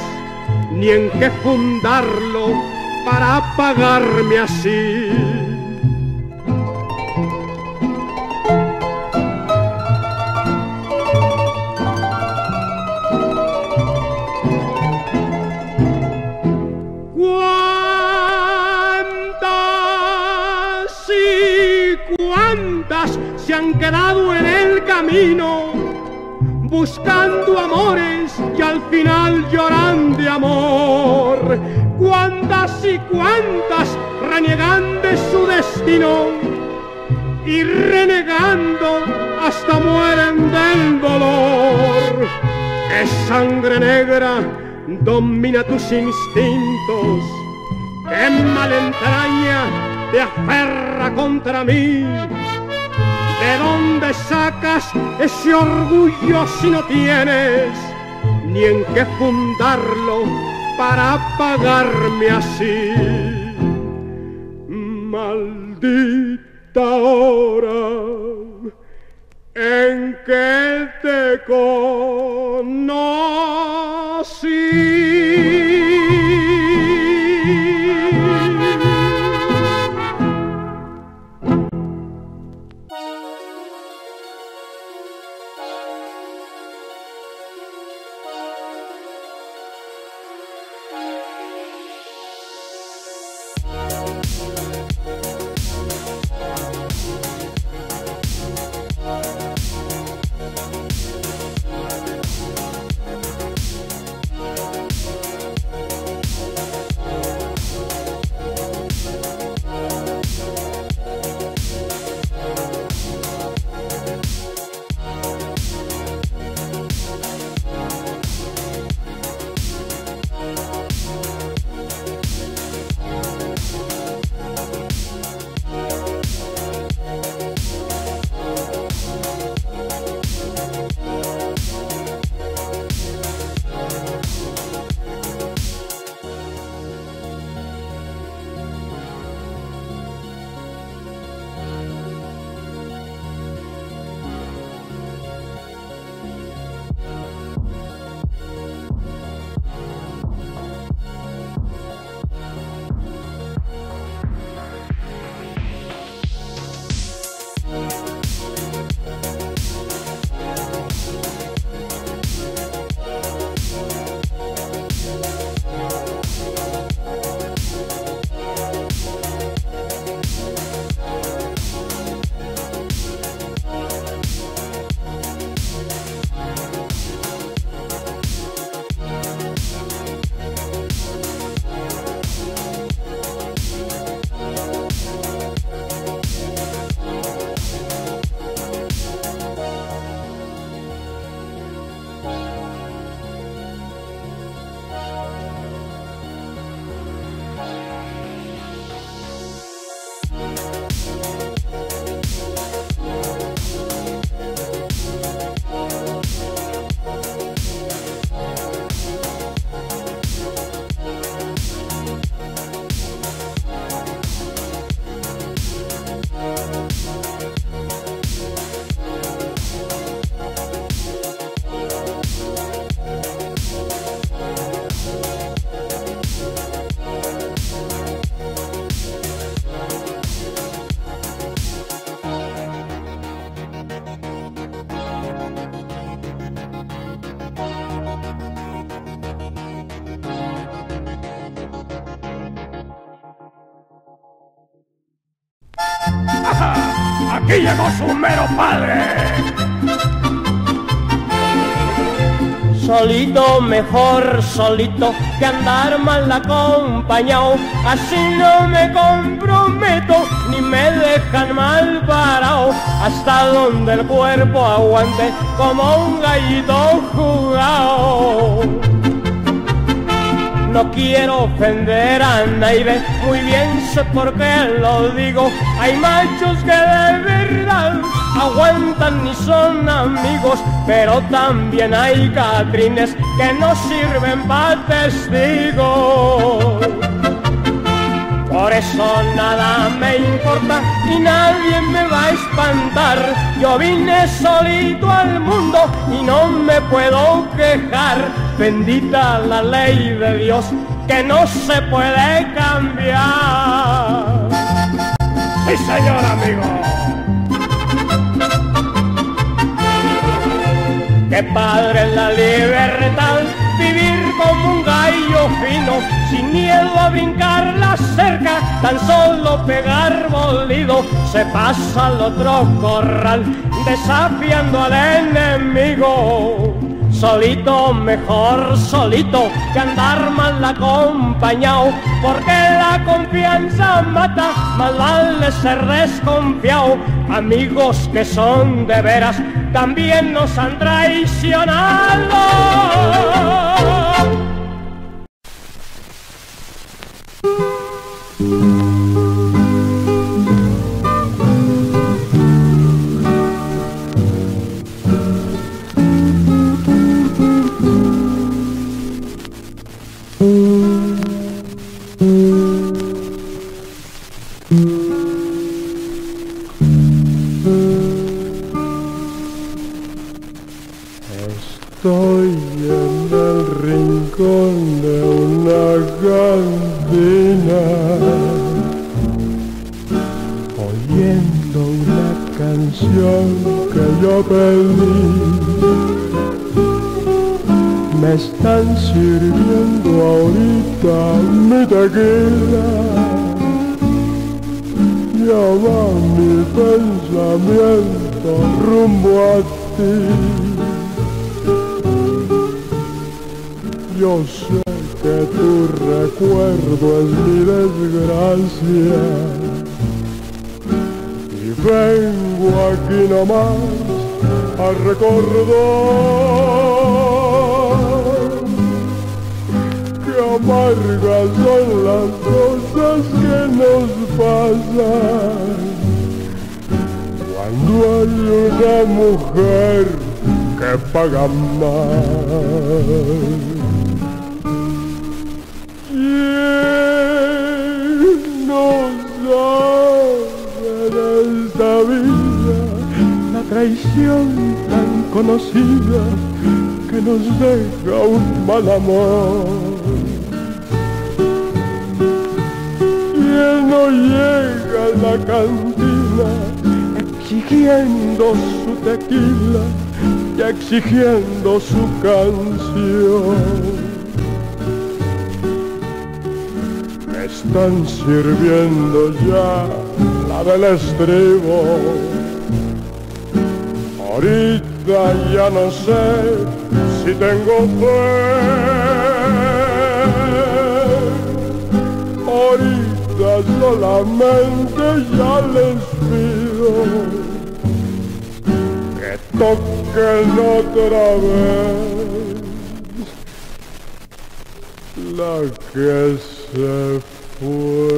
ni en qué fundarlo para pagarme así? ¿Cuántas y cuántas se han quedado en el camino buscando amores y al final lloran de amor? ¿Cuántas y cuántas reniegan de su destino y renegando hasta mueren del dolor? ¡Qué sangre negra domina tus instintos, que malentraña te aferra contra mí. ¿De dónde sacas ese orgullo si no tienes ni en qué fundarlo para pagarme así? Maldita hora en que te conocí. ¡Aquí llegó su mero padre! Solito mejor solito que andar mal acompañado. Así no me comprometo ni me dejan mal parado. Hasta donde el cuerpo aguante como un gallito jugado. No quiero ofender a nadie, muy bien sé por qué lo digo. Hay machos que de verdad aguantan y son amigos, pero también hay catrines que no sirven para testigos. Por eso nada me importa y nadie me va a espantar. Yo vine solito al mundo y no me puedo quejar. Bendita la ley de Dios que no se puede cambiar. ¡Sí, señor amigo! ¡Qué padre la libertad! Vivir como un gallo fino, sin miedo a brincar la cerca, tan solo pegar bolido, se pasa al otro corral, desafiando al enemigo. Solito, mejor solito, que andar mal acompañado, porque la confianza mata, más vale ser desconfiado. Amigos que son de veras, también nos han traicionado. Estoy en el rincón de una gambina, oyendo una canción que yo perdí. Me están sirviendo ahorita mi tequila, lleva mi pensamiento rumbo a ti. Yo sé que tu recuerdo es mi desgracia, y vengo aquí nomás a recordar que amargas son las cosas que nos pasan cuando hay una mujer que paga más. ¿Quién no sabe de esta vida la traición tan conocida que nos deja un mal amor? ¿Quién no llega a la cantina exigiendo su tequila y exigiendo su canción? Están sirviendo ya la del estribo, ahorita ya no sé si tengo fe, ahorita solamente ya les pido que toquen otra vez la que se fue.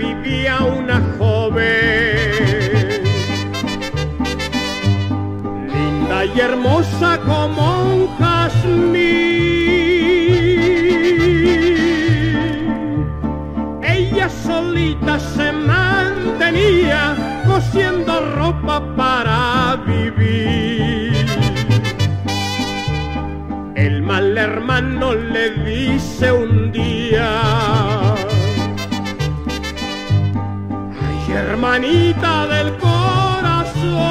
vivía una joven, linda y hermosa como un jazmín. Ella solita se mantenía cosiendo ropa para vivir. El mal hermano le dice un día: ay, hermanita del corazón,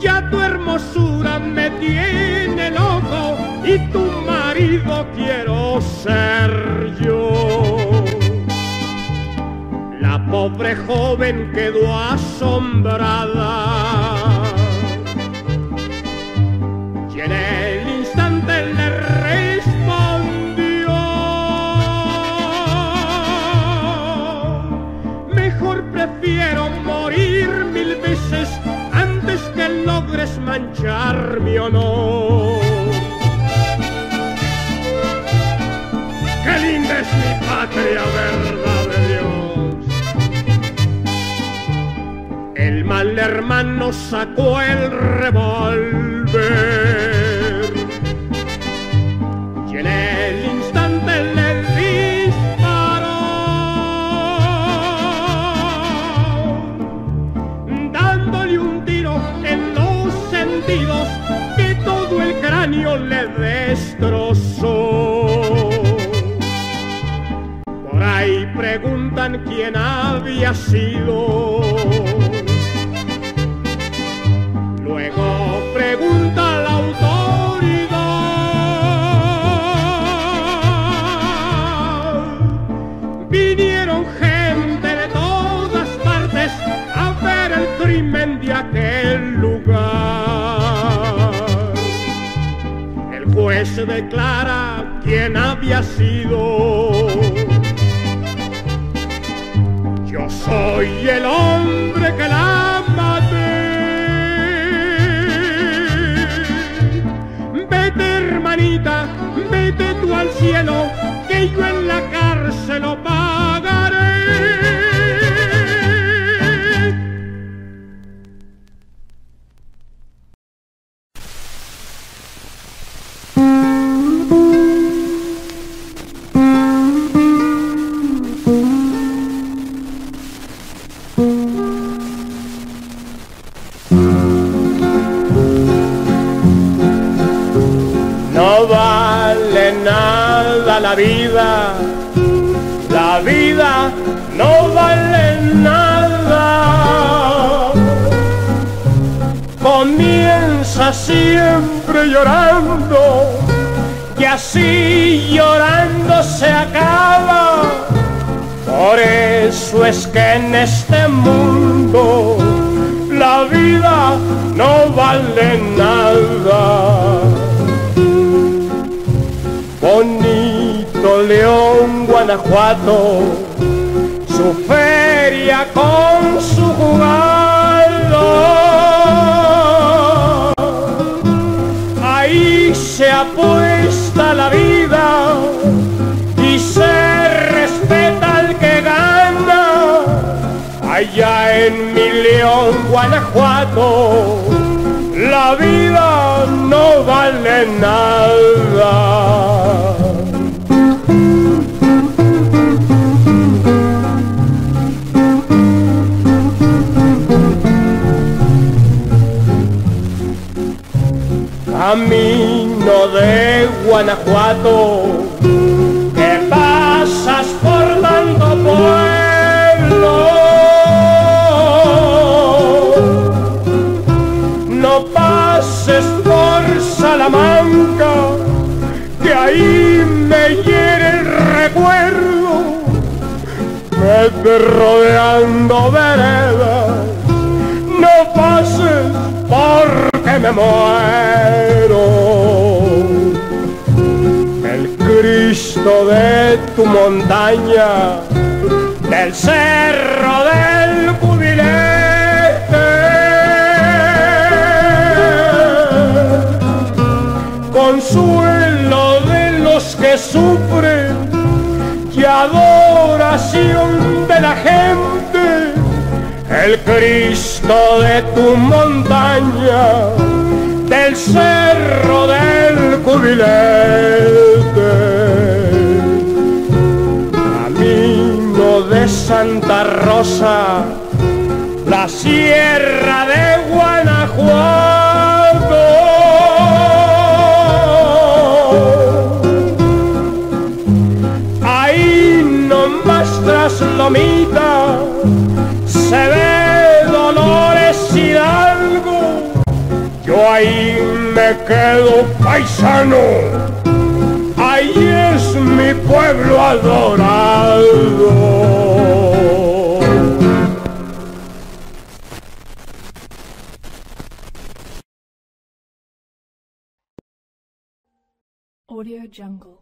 ya tu hermosura me tiene loco y tu marido quiero ser yo. La pobre joven quedó asombrada y en el instante le respondió: mejor prefiero morir mil veces antes que logres manchar mi honor. ¡Qué linda es mi patria, verdad de Dios! El mal hermano sacó el revólver y en el instante le disparó, dándole un tiro en los sentidos que todo el cráneo le destrozó. Por ahí preguntan quién había sido, luego pregunta a la autoridad. Vinieron gente de todas partes a ver el crimen de aquel lugar. El juez declara quién había sido: yo soy el hombre que la maté. Vete, hermanita, vete tú al cielo, que yo en la cárcel lo pagaré. La vida no vale nada. Comienza siempre llorando, y así llorando se acaba. Por eso es que en este mundo la vida no vale nada. León, Guanajuato, su feria con su jugado. Ahí se apuesta la vida y se respeta al que gana. Allá en mi León, Guanajuato, la vida no vale nada. Camino de Guanajuato, que pasas por tanto pueblo. No pases por Salamanca, que ahí me hiere el recuerdo. Vete rodeando veredas, no pases porque me muero. El Cristo de tu montaña, del cerro del Cubilete, consuelo de los que que sufre, que adoración de la gente, el Cristo de tu montaña, del cerro del Cubilete. Camino de Santa Rosa, la sierra de Guanajuato, tras Lomita se ve Dolores Hidalgo. Yo ahí me quedo, paisano, ahí es mi pueblo adorado. Audio Jungle.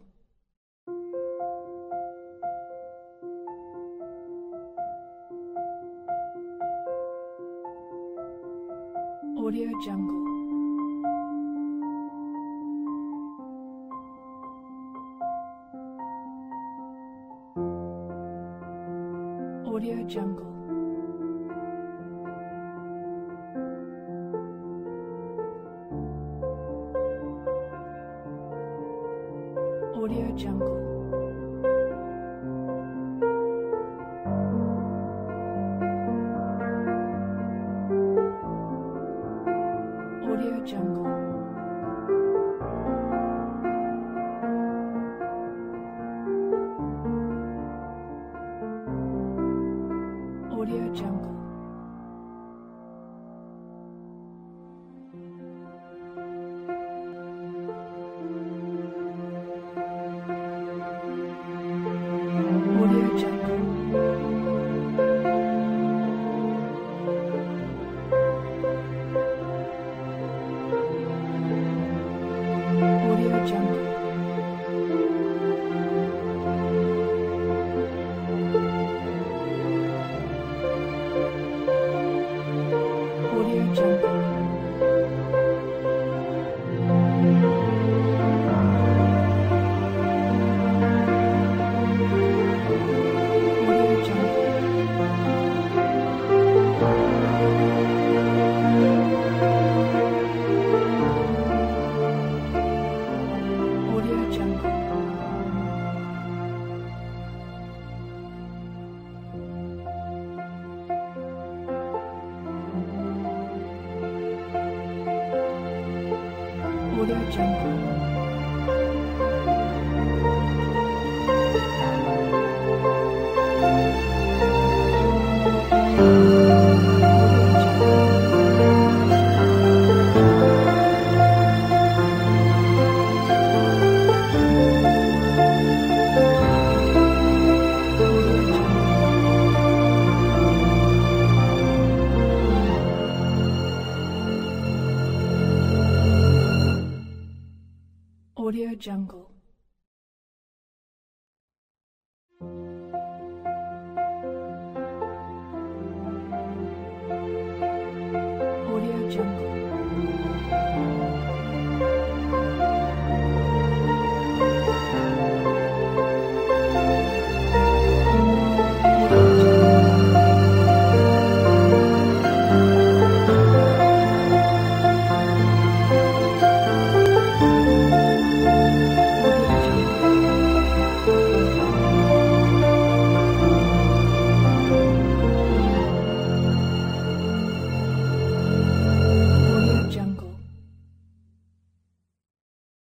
Audio Jungle. Audio Jungle. Audio Jungle. Audio Jungle. Audio Jungle.